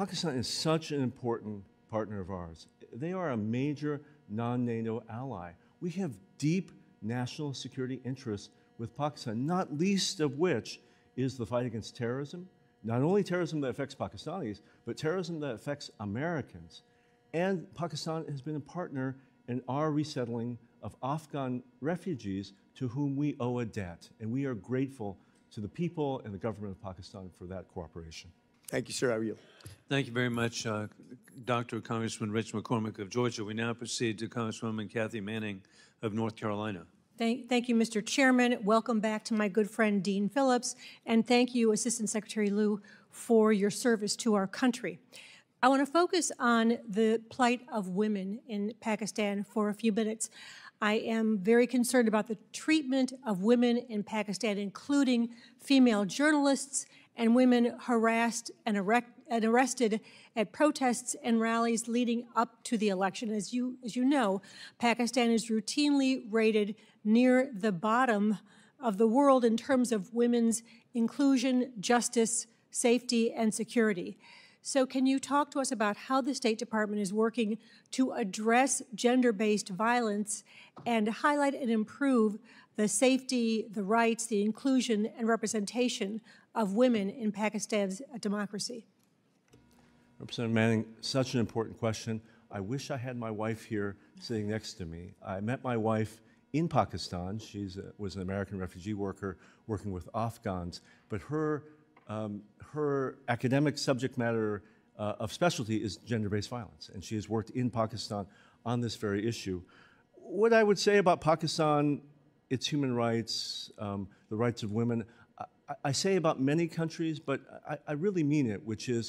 Pakistan is such an important partner of ours. They are a major non-NATO ally. We have deep national security interests with Pakistan, not least of which is the fight against terrorism, not only terrorism that affects Pakistanis, but terrorism that affects Americans. And Pakistan has been a partner in our resettling of Afghan refugees to whom we owe a debt. And we are grateful to the people and the government of Pakistan for that cooperation. Thank you, sir. I yield. Thank you very much, uh, Doctor Congressman Rich McCormick of Georgia. We now proceed to Congresswoman Kathy Manning of North Carolina. Thank, thank you, Mister Chairman. Welcome back to my good friend, Dean Phillips. And thank you, Assistant Secretary Liu, for your service to our country. I want to focus on the plight of women in Pakistan for a few minutes. I am very concerned about the treatment of women in Pakistan, including female journalists and women harassed and, erect, and arrested at protests and rallies leading up to the election. As you, as you know, Pakistan is routinely rated near the bottom of the world in terms of women's inclusion, justice, safety, and security. So can you talk to us about how the State Department is working to address gender-based violence and highlight and improve the safety, the rights, the inclusion, and representation of women in Pakistan's democracy? Representative Manning, such an important question. I wish I had my wife here sitting next to me. I met my wife in Pakistan. She was an American refugee worker working with Afghans, but her Um, her academic subject matter uh, of specialty is gender-based violence, and she has worked in Pakistan on this very issue. What I would say about Pakistan, its human rights, um, the rights of women, I, I say about many countries, but I, I really mean it, which is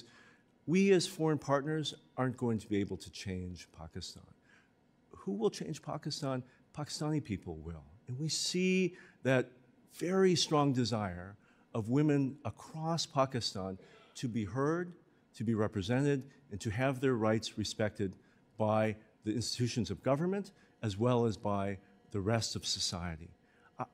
we as foreign partners aren't going to be able to change Pakistan. who will change Pakistan? Pakistani people will. And we see that very strong desire of women across Pakistan to be heard, to be represented, and to have their rights respected by the institutions of government as well as by the rest of society.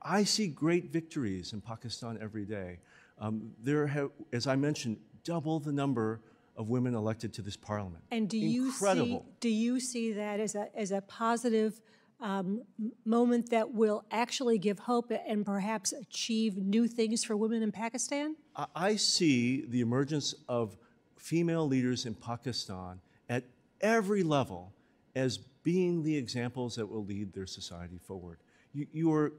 I see great victories in Pakistan every day. Um, there have, as I mentioned, double the number of women elected to this parliament. And do you Incredible. see, do you see that as a, as a positive um, moment that will actually give hope and perhaps achieve new things for women in Pakistan? I see the emergence of female leaders in Pakistan at every level as being the examples that will lead their society forward. You, you are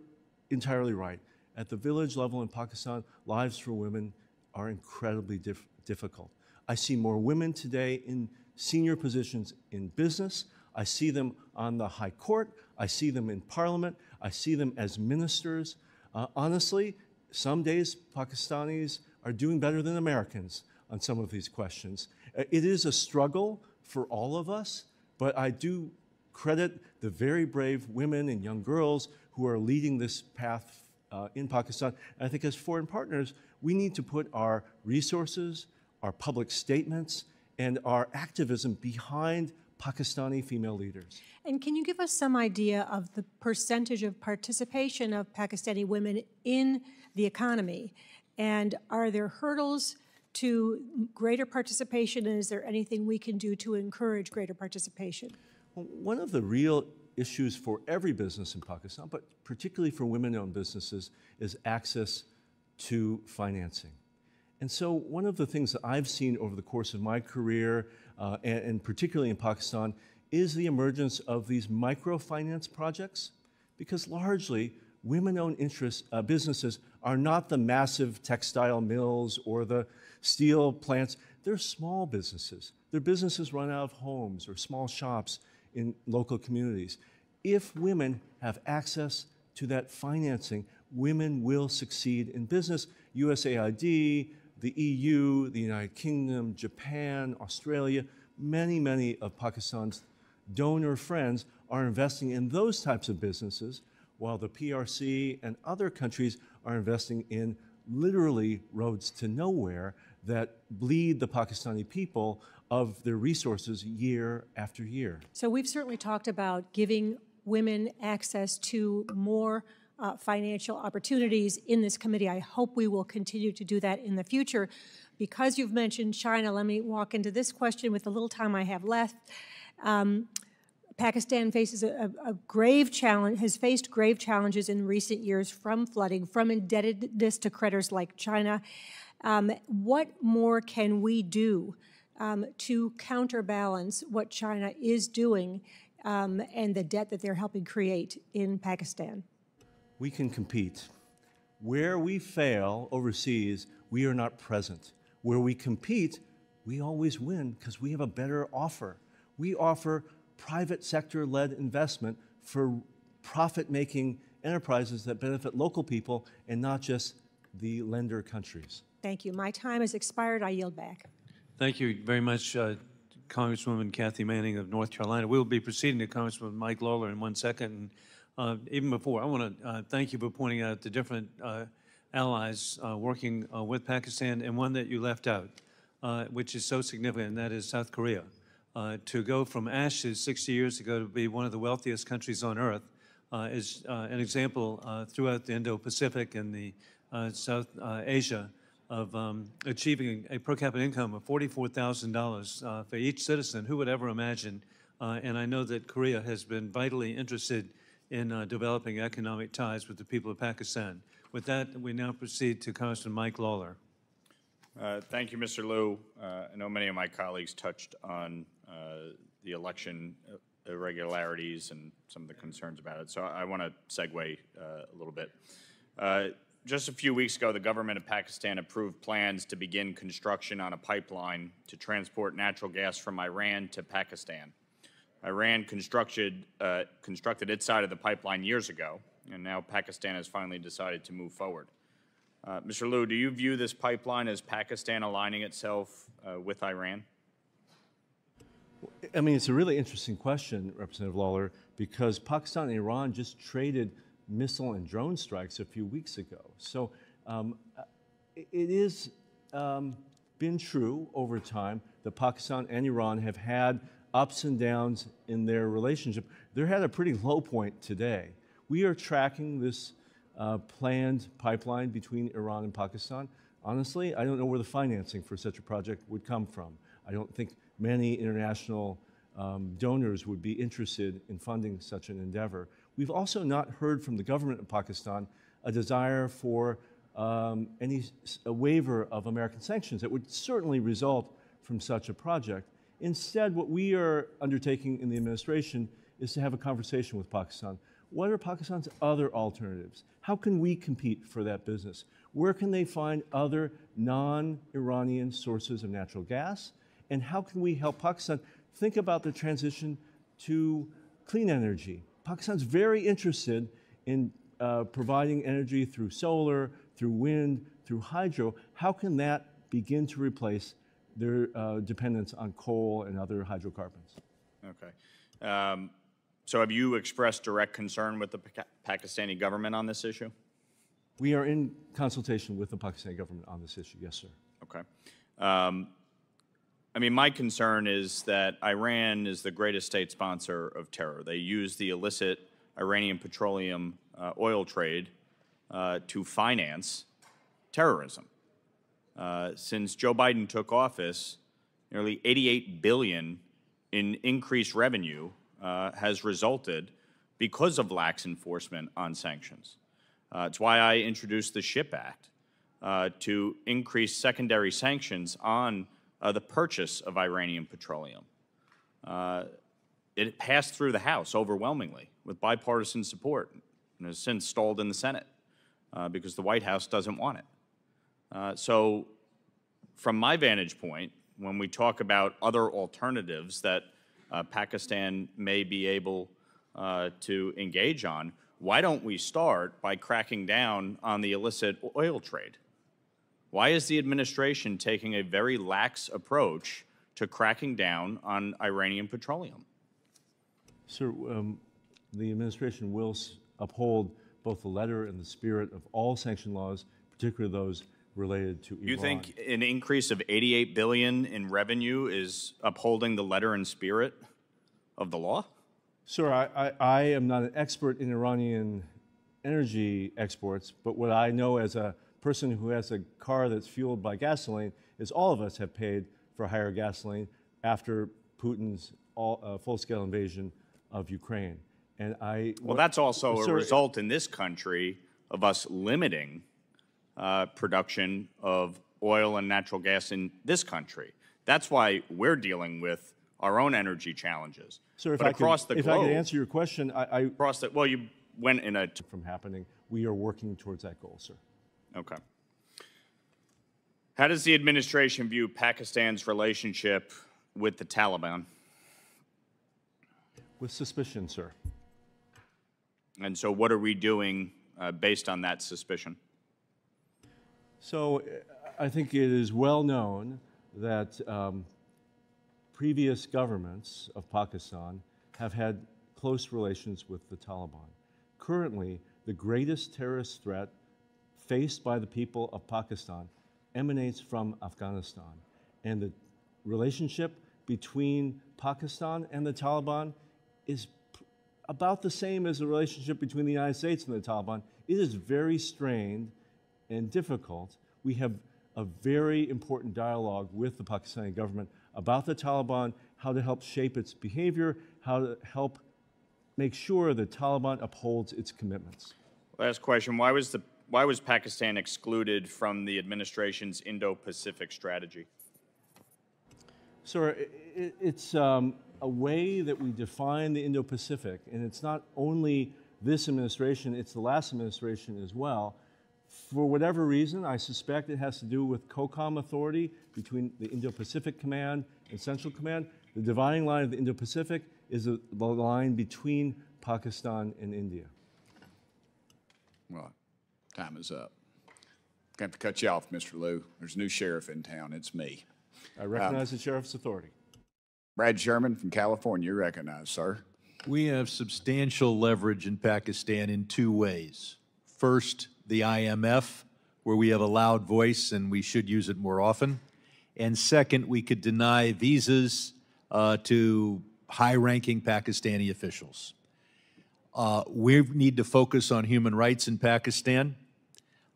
entirely right. At the village level in Pakistan, lives for women are incredibly diff difficult. I see more women today in senior positions in business. I see them on the High Court. I see them in Parliament. I see them as ministers. Uh, honestly, some days Pakistanis are doing better than Americans on some of these questions. It is a struggle for all of us, but I do credit the very brave women and young girls who are leading this path uh, in Pakistan. And I think as foreign partners, we need to put our resources, our public statements, and our activism behind Pakistani female leaders. And can you give us some idea of the percentage of participation of Pakistani women in the economy? And are there hurdles to greater participation? And is there anything we can do to encourage greater participation? Well, one of the real issues for every business in Pakistan, but particularly for women-owned businesses, is access to financing. And so one of the things that I've seen over the course of my career, uh, and, and particularly in Pakistan, is the emergence of these microfinance projects, because largely women-owned interest, uh, businesses are not the massive textile mills or the steel plants. They're small businesses. Their businesses run out of homes or small shops in local communities. If women have access to that financing, women will succeed in business. U S A I D, the E U, the United Kingdom, Japan, Australia, many, many of Pakistan's donor friends are investing in those types of businesses, while the P R C and other countries are investing in literally roads to nowhere that bleed the Pakistani people of their resources year after year. So we've certainly talked about giving women access to more uh, financial opportunities in this committee. I hope we will continue to do that in the future. Because you've mentioned China, let me walk into this question with the little time I have left. Um, Pakistan faces a, a grave challenge, has faced grave challenges in recent years from flooding, from indebtedness to creditors like China. Um, what more can we do um, to counterbalance what China is doing um, and the debt that they're helping create in Pakistan? We can compete. Where we fail overseas, we are not present. Where we compete, we always win because we have a better offer. We offer private sector-led investment for profit-making enterprises that benefit local people and not just the lender countries. Thank you. My time has expired. I yield back. Thank you very much, uh, Congresswoman Kathy Manning of North Carolina. We'll be proceeding to Congressman Mike Lawler in one second. Uh, even before, I want to uh, thank you for pointing out the different uh, allies uh, working uh, with Pakistan, and one that you left out, uh, which is so significant, and that is South Korea. Uh, to go from ashes sixty years ago to be one of the wealthiest countries on earth uh, is uh, an example uh, throughout the Indo-Pacific and the uh, South uh, Asia of um, achieving a per capita income of forty-four thousand dollars uh, for each citizen. Who would ever imagine? Uh, and I know that Korea has been vitally interested in uh, developing economic ties with the people of Pakistan. With that, we now proceed to Congressman Mike Lawler. Uh, thank you, Mister Liu. Uh, I know many of my colleagues touched on uh, the election irregularities and some of the concerns about it, so I want to segue uh, a little bit. Uh, just a few weeks ago, the government of Pakistan approved plans to begin construction on a pipeline to transport natural gas from Iran to Pakistan. Iran constructed, uh, constructed its side of the pipeline years ago, and now Pakistan has finally decided to move forward. Uh, Mister Liu, do you view this pipeline as Pakistan aligning itself uh, with Iran? I mean, it's a really interesting question, Representative Lawler, because Pakistan and Iran just traded missile and drone strikes a few weeks ago. So um, it is um, been true over time that Pakistan and Iran have had ups and downs in their relationship. They're at a pretty low point today. We are tracking this uh, planned pipeline between Iran and Pakistan. Honestly, I don't know where the financing for such a project would come from. I don't think many international um, donors would be interested in funding such an endeavor. We've also not heard from the government of Pakistan a desire for um, any a waiver of American sanctions that would certainly result from such a project. Instead, what we are undertaking in the administration is to have a conversation with Pakistan. What are Pakistan's other alternatives? How can we compete for that business? Where can they find other non-Iranian sources of natural gas? And how can we help Pakistan think about the transition to clean energy? Pakistan's very interested in uh, providing energy through solar, through wind, through hydro. How can that begin to replace their uh, dependence on coal and other hydrocarbons? Okay. Um, so have you expressed direct concern with the Pakistani government on this issue? We are in consultation with the Pakistani government on this issue, yes, sir. Okay. Um, I mean, my concern is that Iran is the greatest state sponsor of terror. They use the illicit Iranian petroleum uh, oil trade uh, to finance terrorism. Uh, since Joe Biden took office, nearly eighty-eight billion dollars in increased revenue uh, has resulted because of lax enforcement on sanctions. Uh, it's why I introduced the SHIP Act uh, to increase secondary sanctions on uh, the purchase of Iranian petroleum. Uh, it passed through the House overwhelmingly with bipartisan support and has since stalled in the Senate uh, because the White House doesn't want it. Uh, so from my vantage point, when we talk about other alternatives that uh, Pakistan may be able uh, to engage on, why don't we start by cracking down on the illicit oil trade? Why is the administration taking a very lax approach to cracking down on Iranian petroleum? Sir, um, the administration will uphold both the letter and the spirit of all sanction laws, particularly those related to Iran. You think an increase of eighty-eight billion dollars in revenue is upholding the letter and spirit of the law? Sir, I, I, I am not an expert in Iranian energy exports, but what I know as a person who has a car that's fueled by gasoline is all of us have paid for higher gasoline after Putin's all, uh, full-scale invasion of Ukraine. And I... Well, that's also sir, a result in this country of us limiting Uh, production of oil and natural gas in this country. That's why we're dealing with our own energy challenges. Sir, if but I across could, the if globe, I could answer your question, I, I across the well, you went in a from happening. We are working towards that goal, sir. Okay. How does the administration view Pakistan's relationship with the Taliban? With suspicion, sir. And so, what are we doing uh, based on that suspicion? So I think it is well known that um, previous governments of Pakistan have had close relations with the Taliban. Currently, the greatest terrorist threat faced by the people of Pakistan emanates from Afghanistan. And the relationship between Pakistan and the Taliban is about the same as the relationship between the United States and the Taliban. It is very strained and difficult. We have a very important dialogue with the Pakistani government about the Taliban, how to help shape its behavior, how to help make sure the Taliban upholds its commitments. Last question, why was, the, why was Pakistan excluded from the administration's Indo-Pacific strategy? Sir, it, it's um, a way that we define the Indo-Pacific, and it's not only this administration, it's the last administration as well. For whatever reason, I suspect it has to do with COCOM authority between the Indo-Pacific Command and Central Command. The dividing line of the Indo-Pacific is the line between Pakistan and India. Well, time is up. I'm going to have to cut you off, Mister Liu. There's a new sheriff in town. It's me. I recognize um, the sheriff's authority. Brad Sherman from California, you're recognized, sir. We have substantial leverage in Pakistan in two ways. First, the I M F, where we have a loud voice and we should use it more often. And second, we could deny visas uh, to high-ranking Pakistani officials. Uh, we need to focus on human rights in Pakistan.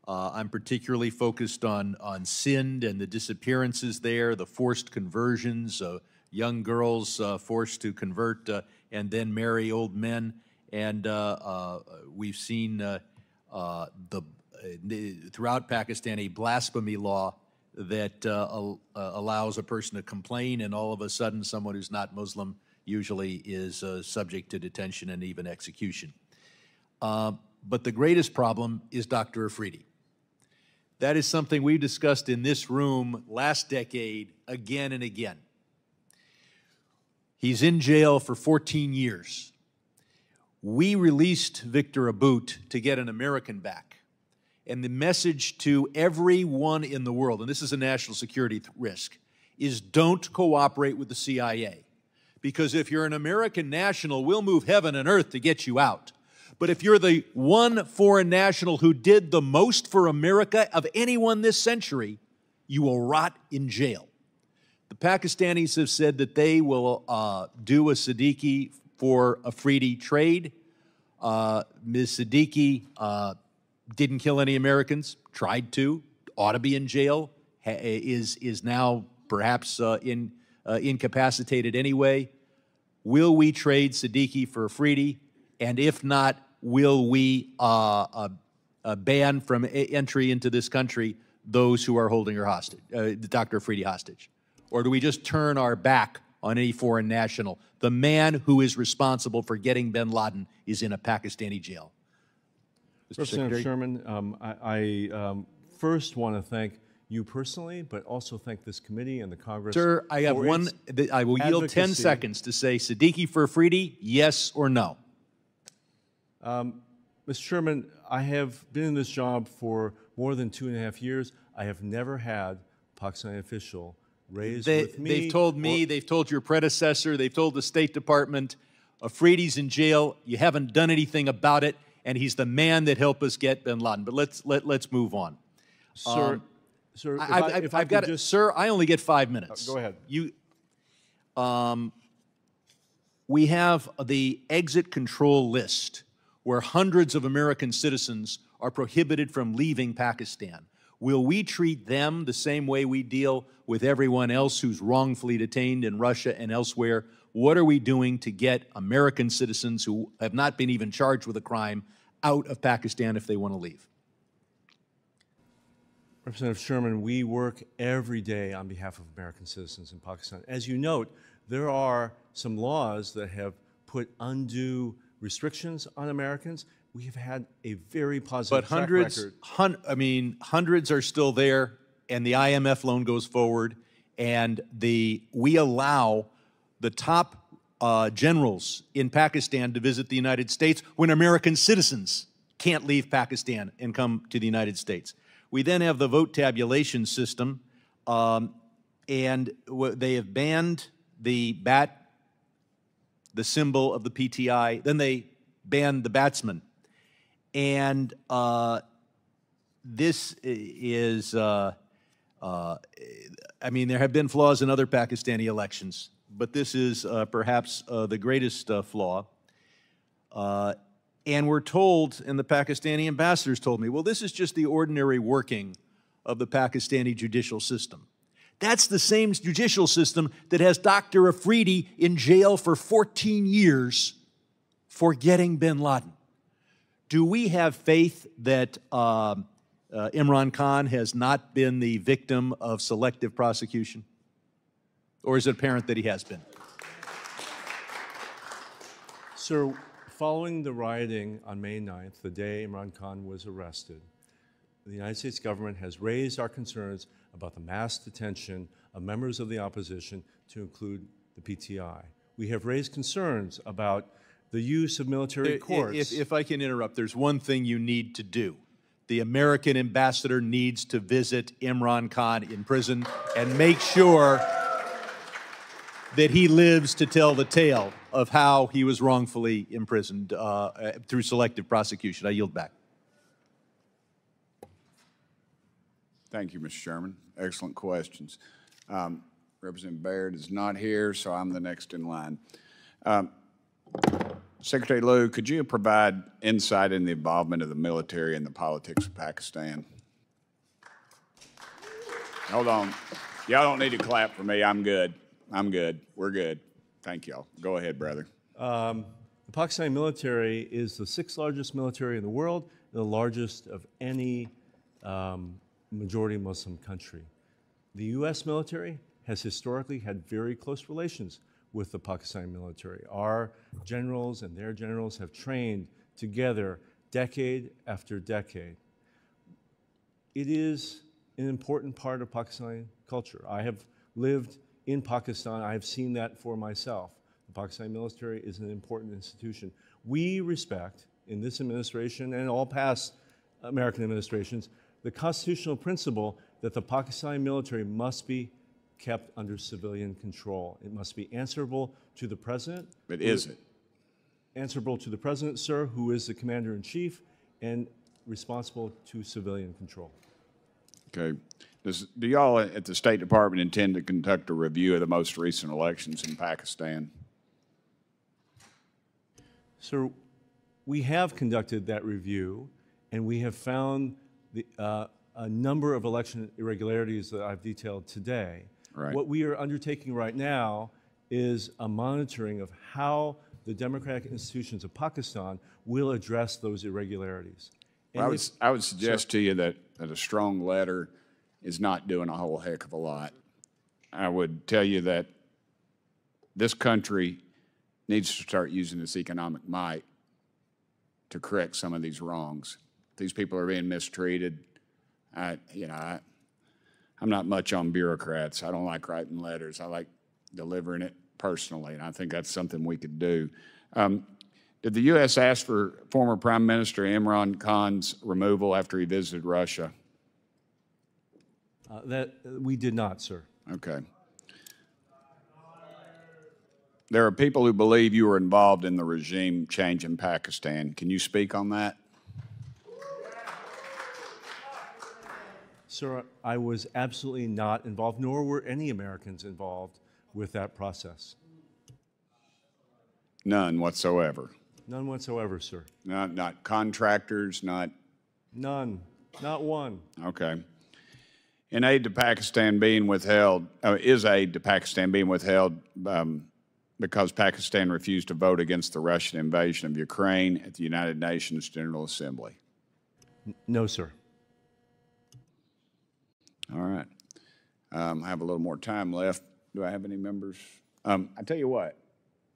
Uh, I'm particularly focused on, on Sindh and the disappearances there, the forced conversions, uh, young girls uh, forced to convert uh, and then marry old men. And uh, uh, we've seen uh, uh, the, uh, throughout Pakistan a blasphemy law that uh, al uh, allows a person to complain, and all of a sudden someone who's not Muslim usually is uh, subject to detention and even execution. Uh, but the greatest problem is Doctor Afridi. That is something we discussed in this room last decade again and again. He's in jail for fourteen years. We released Victor Aboot to get an American back. And the message to everyone in the world, and this is a national security risk, is don't cooperate with the C I A. Because if you're an American national, we'll move heaven and earth to get you out. But if you're the one foreign national who did the most for America of anyone this century, you will rot in jail. The Pakistanis have said that they will uh, do a Siddiqui for Afridi trade. Uh, Miz Siddiqui uh, didn't kill any Americans, tried to, ought to be in jail, ha is, is now perhaps uh, in, uh, incapacitated anyway. Will we trade Siddiqui for Afridi? And if not, will we uh, uh, uh, ban from entry into this country those who are holding her hostage, uh, Doctor Afridi hostage? Or do we just turn our back on any foreign national? The man who is responsible for getting bin Laden is in a Pakistani jail. Mister Representative Sherman, um, I, I um, first want to thank you personally, but also thank this committee and the Congress. Sir, I have one. I will advocacy. yield ten seconds to say Siddiqui for Afridi, yes or no. Um, Mister Sherman, I have been in this job for more than two and a half years. I have never had a Pakistani official. Raised they, with me, they've told me, or, they've told your predecessor, they've told the State Department, Afridi's in jail, you haven't done anything about it, and he's the man that helped us get bin Laden. But let's, let, let's move on. Sir, um, sir if I, I, if I've I got just, Sir, I only get five minutes. Uh, go ahead. You, um, we have the exit control list where hundreds of American citizens are prohibited from leaving Pakistan. Will we treat them the same way we deal with everyone else who's wrongfully detained in Russia and elsewhere? What are we doing to get American citizens who have not been even charged with a crime out of Pakistan if they want to leave? Representative Sherman, we work every day on behalf of American citizens in Pakistan. As you note, there are some laws that have put undue restrictions on Americans. We have had a very positive track record. But hundreds, I mean, hundreds are still there, and the I M F loan goes forward, and the we allow the top uh, generals in Pakistan to visit the United States when American citizens can't leave Pakistan and come to the United States. We then have the vote tabulation system, um, and w they have banned the bat, the symbol of the P T I. Then they banned the batsman. And uh, this is, uh, uh, I mean, there have been flaws in other Pakistani elections, but this is uh, perhaps uh, the greatest uh, flaw. Uh, and we're told, and the Pakistani ambassadors told me, well, this is just the ordinary working of the Pakistani judicial system. That's the same judicial system that has Doctor Afridi in jail for fourteen years for getting bin Laden. Do we have faith that uh, uh, Imran Khan has not been the victim of selective prosecution? Or is it apparent that he has been? Sir, following the rioting on May ninth, the day Imran Khan was arrested, the United States government has raised our concerns about the mass detention of members of the opposition, to include the P T I. We have raised concerns about the use of military there, courts. If, if I can interrupt, there's one thing you need to do. The American ambassador needs to visit Imran Khan in prison and make sure that he lives to tell the tale of how he was wrongfully imprisoned uh, through selective prosecution. I yield back. Thank you, Mister Chairman. Excellent questions. Um, Representative Baird is not here, so I'm the next in line. Um, Secretary Liu, could you provide insight in the involvement of the military in the politics of Pakistan? Hold on. Y'all don't need to clap for me. I'm good. I'm good. We're good. Thank y'all. Go ahead, brother. Um, the Pakistani military is the sixth largest military in the world, the largest of any um, majority Muslim country. The U S military has historically had very close relations with the Pakistani military. Our generals and their generals have trained together decade after decade. It is an important part of Pakistani culture. I have lived in Pakistan. I have seen that for myself. The Pakistani military is an important institution. We respect, in this administration and all past American administrations, the constitutional principle that the Pakistani military must be kept under civilian control. It must be answerable to the president. But is it? Answerable to the president, sir, who is the commander-in-chief, and responsible to civilian control. Okay. Does, do y'all at the State Department intend to conduct a review of the most recent elections in Pakistan? Sir, we have conducted that review, and we have found the, uh, a number of election irregularities that I've detailed today. Right. What we are undertaking right now is a monitoring of how the democratic institutions of Pakistan will address those irregularities. Well, I, would, if, I would suggest sir, to you that, that a strong letter is not doing a whole heck of a lot. I would tell you that this country needs to start using its economic might to correct some of these wrongs. These people are being mistreated. I, you know, I, I'm not much on bureaucrats. I don't like writing letters. I like delivering it personally, and I think that's something we could do. Um, did the U S ask for former Prime Minister Imran Khan's removal after he visited Russia? Uh, that uh, we did not, sir. Okay. There are people who believe you were involved in the regime change in Pakistan. Can you speak on that? Sir, I was absolutely not involved, nor were any Americans involved with that process. None whatsoever. None whatsoever, sir. Not, not contractors, not... None. Not one. Okay. In aid to Pakistan being withheld, uh, is aid to Pakistan being withheld um, because Pakistan refused to vote against the Russian invasion of Ukraine at the United Nations General Assembly? No, sir. All right. Um, I have a little more time left. Do I have any members? Um, I tell you what.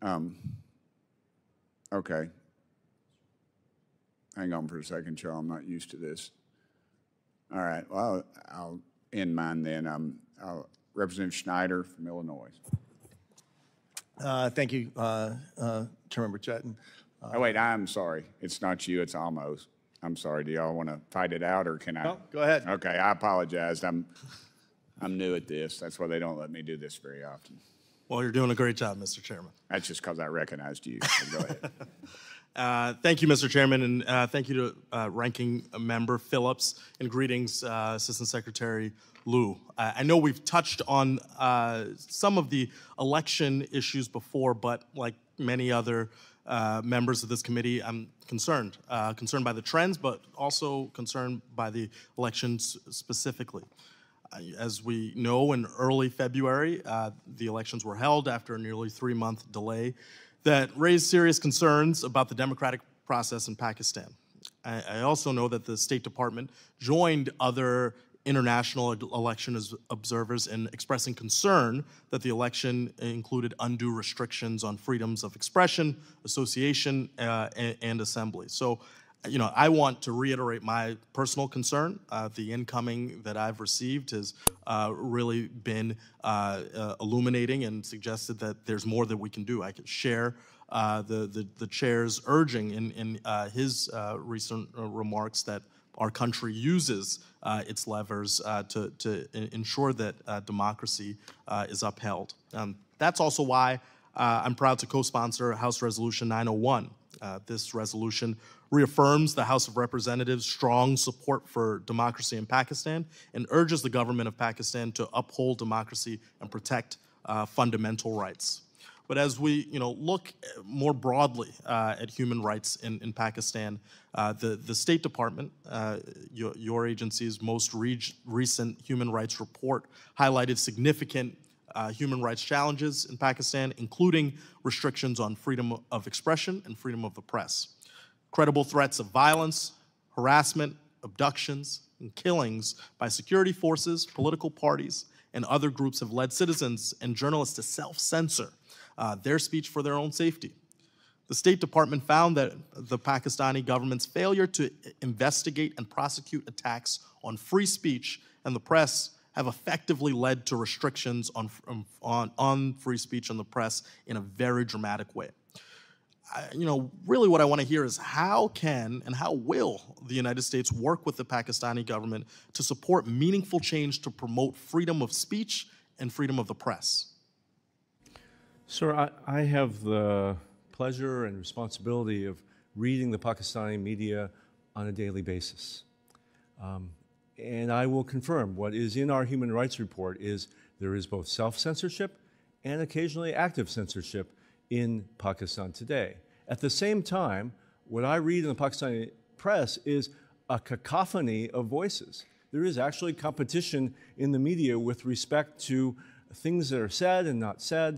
Um, okay. Hang on for a second, y'all. I'm not used to this. All right. Well, I'll, I'll end mine then. Um, I'll, Representative Schneider from Illinois. Uh, thank you, uh, uh, Chairman Chetton. Uh, oh, wait, I'm sorry. It's not you. It's almost. I'm sorry. Do y'all want to fight it out, or can I? No, go ahead. Okay, I apologize. I'm, I'm new at this. That's why they don't let me do this very often. Well, you're doing a great job, Mister Chairman. That's just because I recognized you. So go ahead. Uh, thank you, Mister Chairman, and uh, thank you to uh, Ranking Member Phillips, and greetings, uh, Assistant Secretary Liu. I, I know we've touched on uh, some of the election issues before, but like many other uh, members of this committee, I'm concerned. Uh, concerned by the trends, but also concerned by the elections specifically. As we know, in early February, uh, the elections were held after a nearly three-month delay that raised serious concerns about the democratic process in Pakistan. I, I also know that the State Department joined other international election observers in expressing concern that the election included undue restrictions on freedoms of expression, association, uh, and, and assembly. So, you know, I want to reiterate my personal concern. Uh, the incoming that I've received has uh, really been uh, uh, illuminating and suggested that there's more that we can do. I could share uh, the, the, the chair's urging in, in uh, his uh, recent uh, remarks that our country uses uh, its levers uh, to, to ensure that uh, democracy uh, is upheld. Um, That's also why uh, I'm proud to co-sponsor House Resolution nine oh one. Uh, this resolution reaffirms the House of Representatives' strong support for democracy in Pakistan and urges the government of Pakistan to uphold democracy and protect uh, fundamental rights. But as we, you know, look more broadly uh, at human rights in, in Pakistan, uh, the, the State Department, uh, your, your agency's most re recent human rights report, highlighted significant uh, human rights challenges in Pakistan, including restrictions on freedom of expression and freedom of the press. Credible threats of violence, harassment, abductions, and killings by security forces, political parties, and other groups have led citizens and journalists to self-censor Uh, their speech for their own safety. The State Department found that the Pakistani government's failure to investigate and prosecute attacks on free speech and the press have effectively led to restrictions on, on, on free speech and the press in a very dramatic way. I, you know, really what I want to hear is how can and how will the United States work with the Pakistani government to support meaningful change to promote freedom of speech and freedom of the press? Sir, I, I have the pleasure and responsibility of reading the Pakistani media on a daily basis. Um, and I will confirm what is in our human rights report is there is both self-censorship and occasionally active censorship in Pakistan today. At the same time, what I read in the Pakistani press is a cacophony of voices. There is actually competition in the media with respect to things that are said and not said,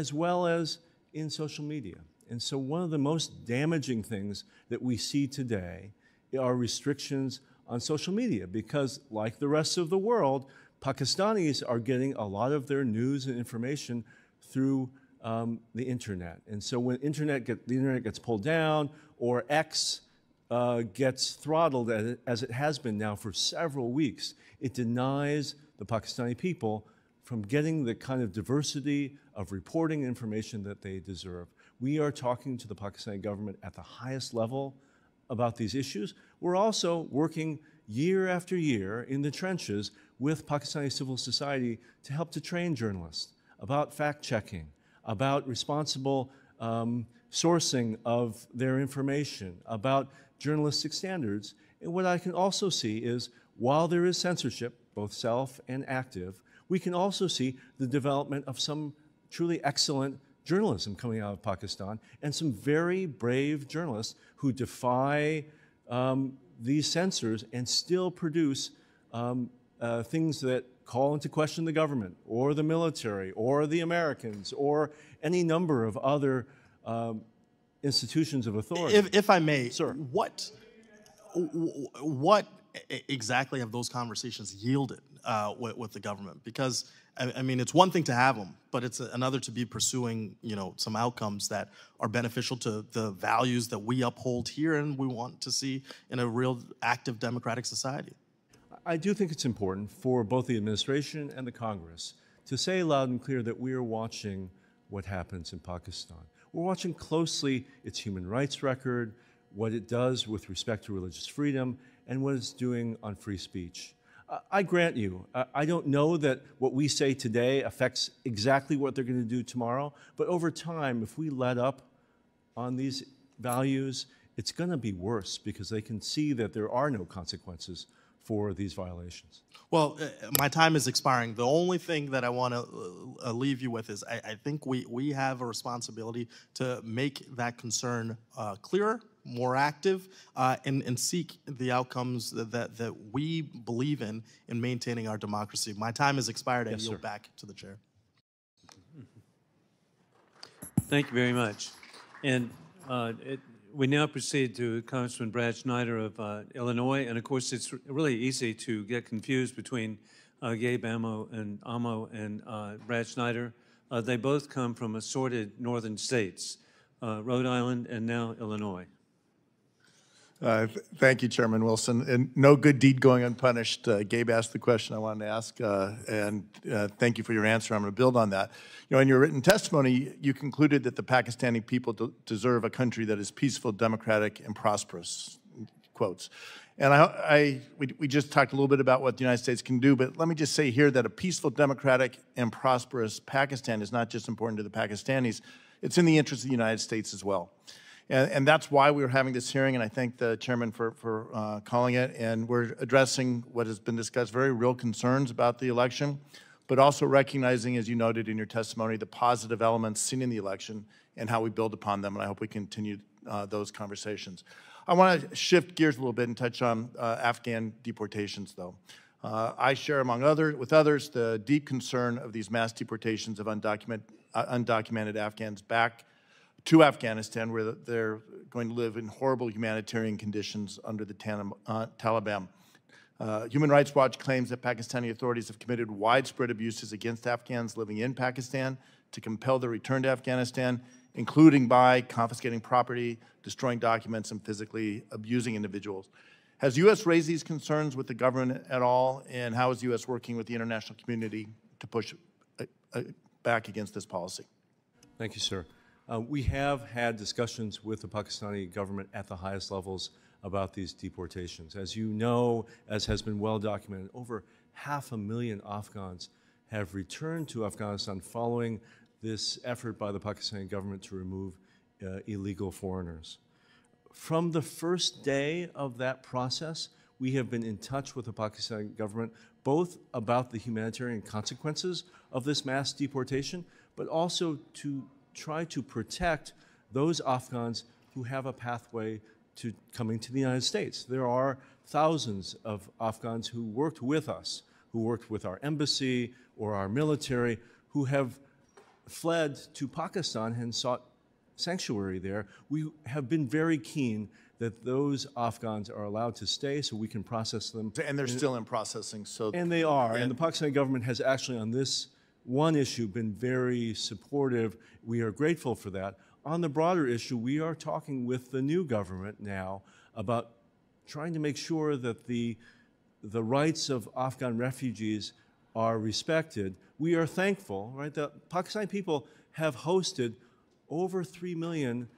as well as in social media. And so one of the most damaging things that we see today are restrictions on social media, because like the rest of the world, Pakistanis are getting a lot of their news and information through um, the internet. And so when internet get, the internet gets pulled down, or X uh, gets throttled as it has been now for several weeks, it denies the Pakistani people from getting the kind of diversity of reporting information that they deserve. We are talking to the Pakistani government at the highest level about these issues. We're also working year after year in the trenches with Pakistani civil society to help to train journalists about fact-checking, about responsible um, sourcing of their information, about journalistic standards. And what I can also see is, while there is censorship, both self and active, we can also see the development of some truly excellent journalism coming out of Pakistan, and some very brave journalists who defy um, these censors and still produce um, uh, things that call into question the government or the military or the Americans or any number of other um, institutions of authority. If, if I may, sir, what, what exactly have those conversations yielded Uh, with, with the government? Because I, I mean, it's one thing to have them, but it's another to be pursuing, you know, some outcomes that are beneficial to the values that we uphold here and we want to see in a real active democratic society. I do think it's important for both the administration and the Congress to say loud and clear that we are watching what happens in Pakistan. We're watching closely its human rights record, what it does with respect to religious freedom, and what it's doing on free speech. I grant you, I don't know that what we say today affects exactly what they're going to do tomorrow, but over time, if we let up on these values, it's going to be worse because they can see that there are no consequences for these violations. Well, uh, my time is expiring. The only thing that I want to uh, leave you with is I, I think we, we have a responsibility to make that concern uh, clearer, more active, uh, and, and seek the outcomes that, that, that we believe in in maintaining our democracy. My time has expired. Yes, I yield sir. back to the chair. Thank you very much. And uh, it, we now proceed to Congressman Brad Schneider of uh, Illinois. And of course, it's really easy to get confused between uh, Gabe Amo and, Amo and uh, Brad Schneider. Uh, they both come from assorted northern states, uh, Rhode Island and now Illinois. Uh, th thank you, Chairman Wilson. And no good deed going unpunished. Uh, Gabe asked the question I wanted to ask, uh, and uh, thank you for your answer. I'm going to build on that. You know, in your written testimony, you concluded that the Pakistani people de deserve a country that is peaceful, democratic, and prosperous, quotes. And I, I we, we just talked a little bit about what the United States can do, but let me just say here that a peaceful, democratic, and prosperous Pakistan is not just important to the Pakistanis. It's in the interest of the United States as well. And, and that's why we're having this hearing, and I thank the chairman for, for uh, calling it. And we're addressing what has been discussed, very real concerns about the election, but also recognizing, as you noted in your testimony, the positive elements seen in the election and how we build upon them. And I hope we continue uh, those conversations. I want to shift gears a little bit and touch on uh, Afghan deportations, though. Uh, I share, among other, with others, the deep concern of these mass deportations of undocumented, uh, undocumented Afghans back to Afghanistan, where they're going to live in horrible humanitarian conditions under the Tan uh, Taliban. Uh, Human Rights Watch claims that Pakistani authorities have committed widespread abuses against Afghans living in Pakistan to compel their return to Afghanistan, including by confiscating property, destroying documents, and physically abusing individuals. Has U S raised these concerns with the government at all, and how is U S working with the international community to push back against this policy? Thank you, sir. Uh, we have had discussions with the Pakistani government at the highest levels about these deportations. As you know, as has been well documented, over half a million Afghans have returned to Afghanistan following this effort by the Pakistani government to remove uh, illegal foreigners. From the first day of that process, we have been in touch with the Pakistani government, both about the humanitarian consequences of this mass deportation, but also to try to protect those Afghans who have a pathway to coming to the United States. There are thousands of Afghans who worked with us, who worked with our embassy or our military, who have fled to Pakistan and sought sanctuary there. We have been very keen that those Afghans are allowed to stay so we can process them. And they're and, still in processing. So and they are. And, and the Pakistani government has actually on this one issue been very supportive. We are grateful for that. On the broader issue, we are talking with the new government now about trying to make sure that the, the rights of Afghan refugees are respected. We are thankful, right? The Pakistani people have hosted over three million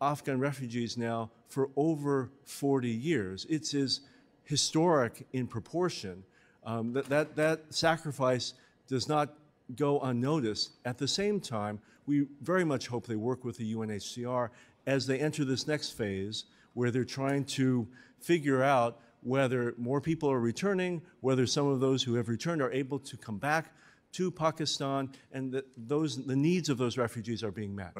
Afghan refugees now for over forty years. It is historic in proportion. Um, that, that, that sacrifice does not go unnoticed. At the same time, we very much hope they work with the U N H C R as they enter this next phase where they're trying to figure out whether more people are returning, whether some of those who have returned are able to come back to Pakistan, and that those, the needs of those refugees are being met.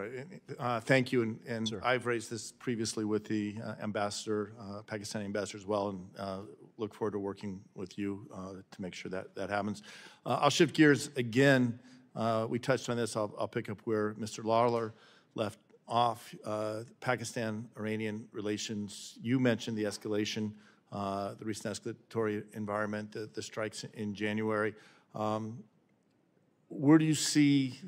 Uh, thank you, and, and I've raised this previously with the uh, ambassador, uh, Pakistani ambassador as well, and uh, look forward to working with you uh, to make sure that that happens. Uh, I'll shift gears again. Uh, we touched on this. I'll, I'll pick up where Mister Lawler left off. Uh, Pakistan-Iranian relations, you mentioned the escalation, uh, the recent escalatory environment, the, the strikes in January. Um, Where do you see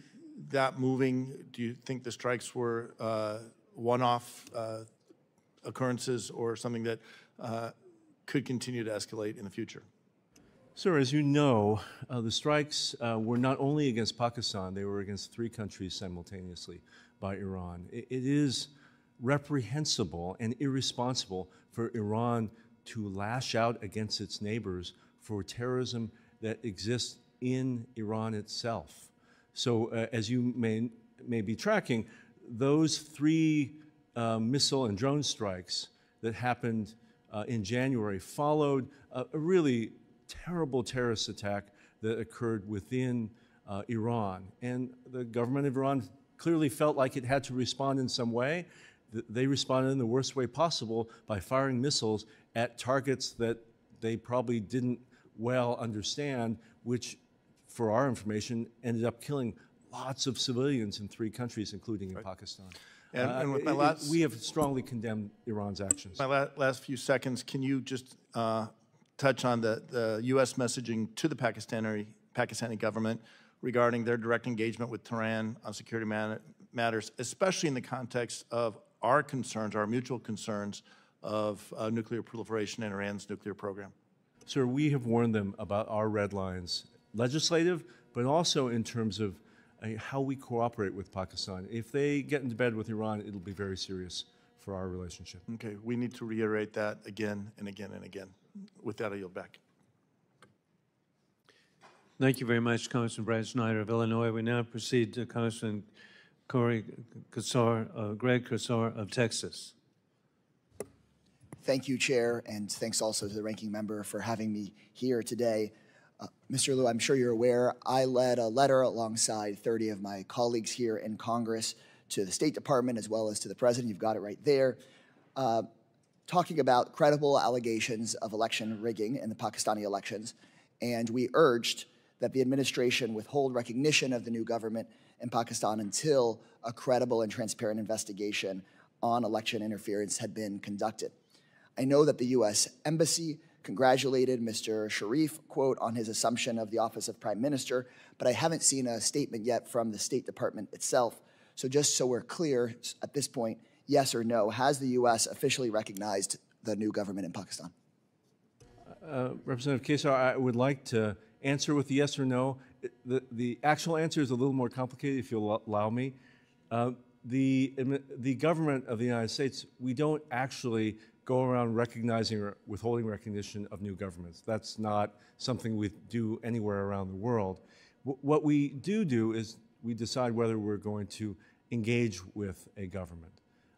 that moving? Do you think the strikes were uh, one-off uh, occurrences or something that uh, could continue to escalate in the future? Sir, as you know, uh, the strikes uh, were not only against Pakistan, they were against three countries simultaneously by Iran. It, it is reprehensible and irresponsible for Iran to lash out against its neighbors for terrorism that exists in Iran itself. So uh, as you may, may be tracking, those three uh, missile and drone strikes that happened uh, in January followed a, a really terrible terrorist attack that occurred within uh, Iran. And the government of Iran clearly felt like it had to respond in some way. They responded in the worst way possible by firing missiles at targets that they probably didn't well understand, which for our information, ended up killing lots of civilians in three countries, including in right. Pakistan. And, uh, and with my last, we have strongly condemned Iran's actions. My la last few seconds, can you just uh, touch on the, the U S messaging to the Pakistani, Pakistani government regarding their direct engagement with Tehran on security matters, especially in the context of our concerns, our mutual concerns of uh, nuclear proliferation and Iran's nuclear program? Sir, we have warned them about our red lines, legislative, but also in terms of uh, how we cooperate with Pakistan. If they get into bed with Iran, it'll be very serious for our relationship. Okay, we need to reiterate that again and again and again. With that, I yield back. Thank you very much, Congressman Brad Schneider of Illinois. We now proceed to Congressman Corey Casar, uh, Greg Casar of Texas. Thank you, Chair, and thanks also to the Ranking Member for having me here today. Uh, Mister Liu, I'm sure you're aware, I led a letter alongside thirty of my colleagues here in Congress to the State Department as well as to the President. You've got it right there. Uh, talking about credible allegations of election rigging in the Pakistani elections, and we urged that the administration withhold recognition of the new government in Pakistan until a credible and transparent investigation on election interference had been conducted. I know that the U S Embassy congratulated Mister Sharif, quote, on his assumption of the office of Prime Minister, but I haven't seen a statement yet from the State Department itself. So just so we're clear at this point, yes or no, has the U S officially recognized the new government in Pakistan? Uh, Representative Casar, I would like to answer with a yes or no. The, the actual answer is a little more complicated, if you'll allow me. Uh, the, the government of the United States, we don't actually go around recognizing or withholding recognition of new governments. That's not something we do anywhere around the world. W what we do do is we decide whether we're going to engage with a government.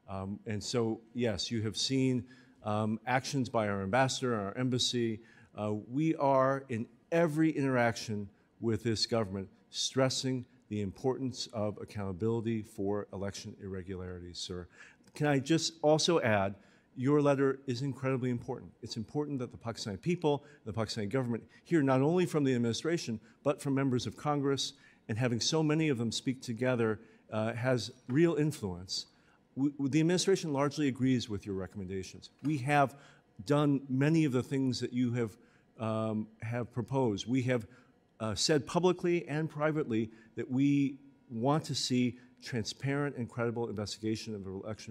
Um, and so, yes, you have seen um, actions by our ambassador, our embassy. Uh, we are in every interaction with this government, stressing the importance of accountability for election irregularities, sir. Can I just also add, your letter is incredibly important. It's important that the Pakistani people, the Pakistani government, hear not only from the administration, but from members of Congress, and having so many of them speak together uh, has real influence. We, the administration largely agrees with your recommendations. We have done many of the things that you have, um, have proposed. We have Uh, said publicly and privately that we want to see transparent and credible investigation of election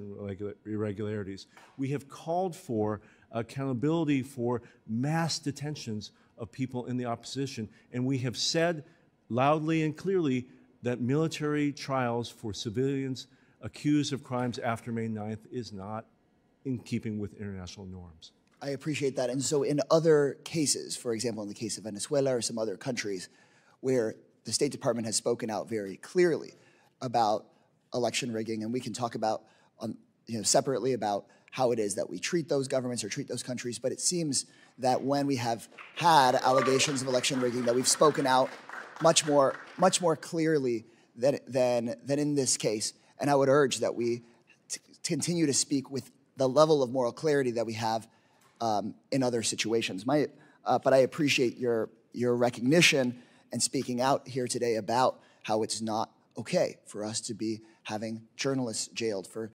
irregularities. We have called for accountability for mass detentions of people in the opposition, and we have said loudly and clearly that military trials for civilians accused of crimes after May ninth is not in keeping with international norms. I appreciate that. And so in other cases, for example, in the case of Venezuela or some other countries where the State Department has spoken out very clearly about election rigging, and we can talk about, um, you know, separately about how it is that we treat those governments or treat those countries, but it seems that when we have had allegations of election rigging that we've spoken out much more, much more clearly than, than, than in this case. And I would urge that we t continue to speak with the level of moral clarity that we have Um, in other situations. My, uh, but I appreciate your, your recognition and speaking out here today about how it's not okay for us to be having journalists jailed for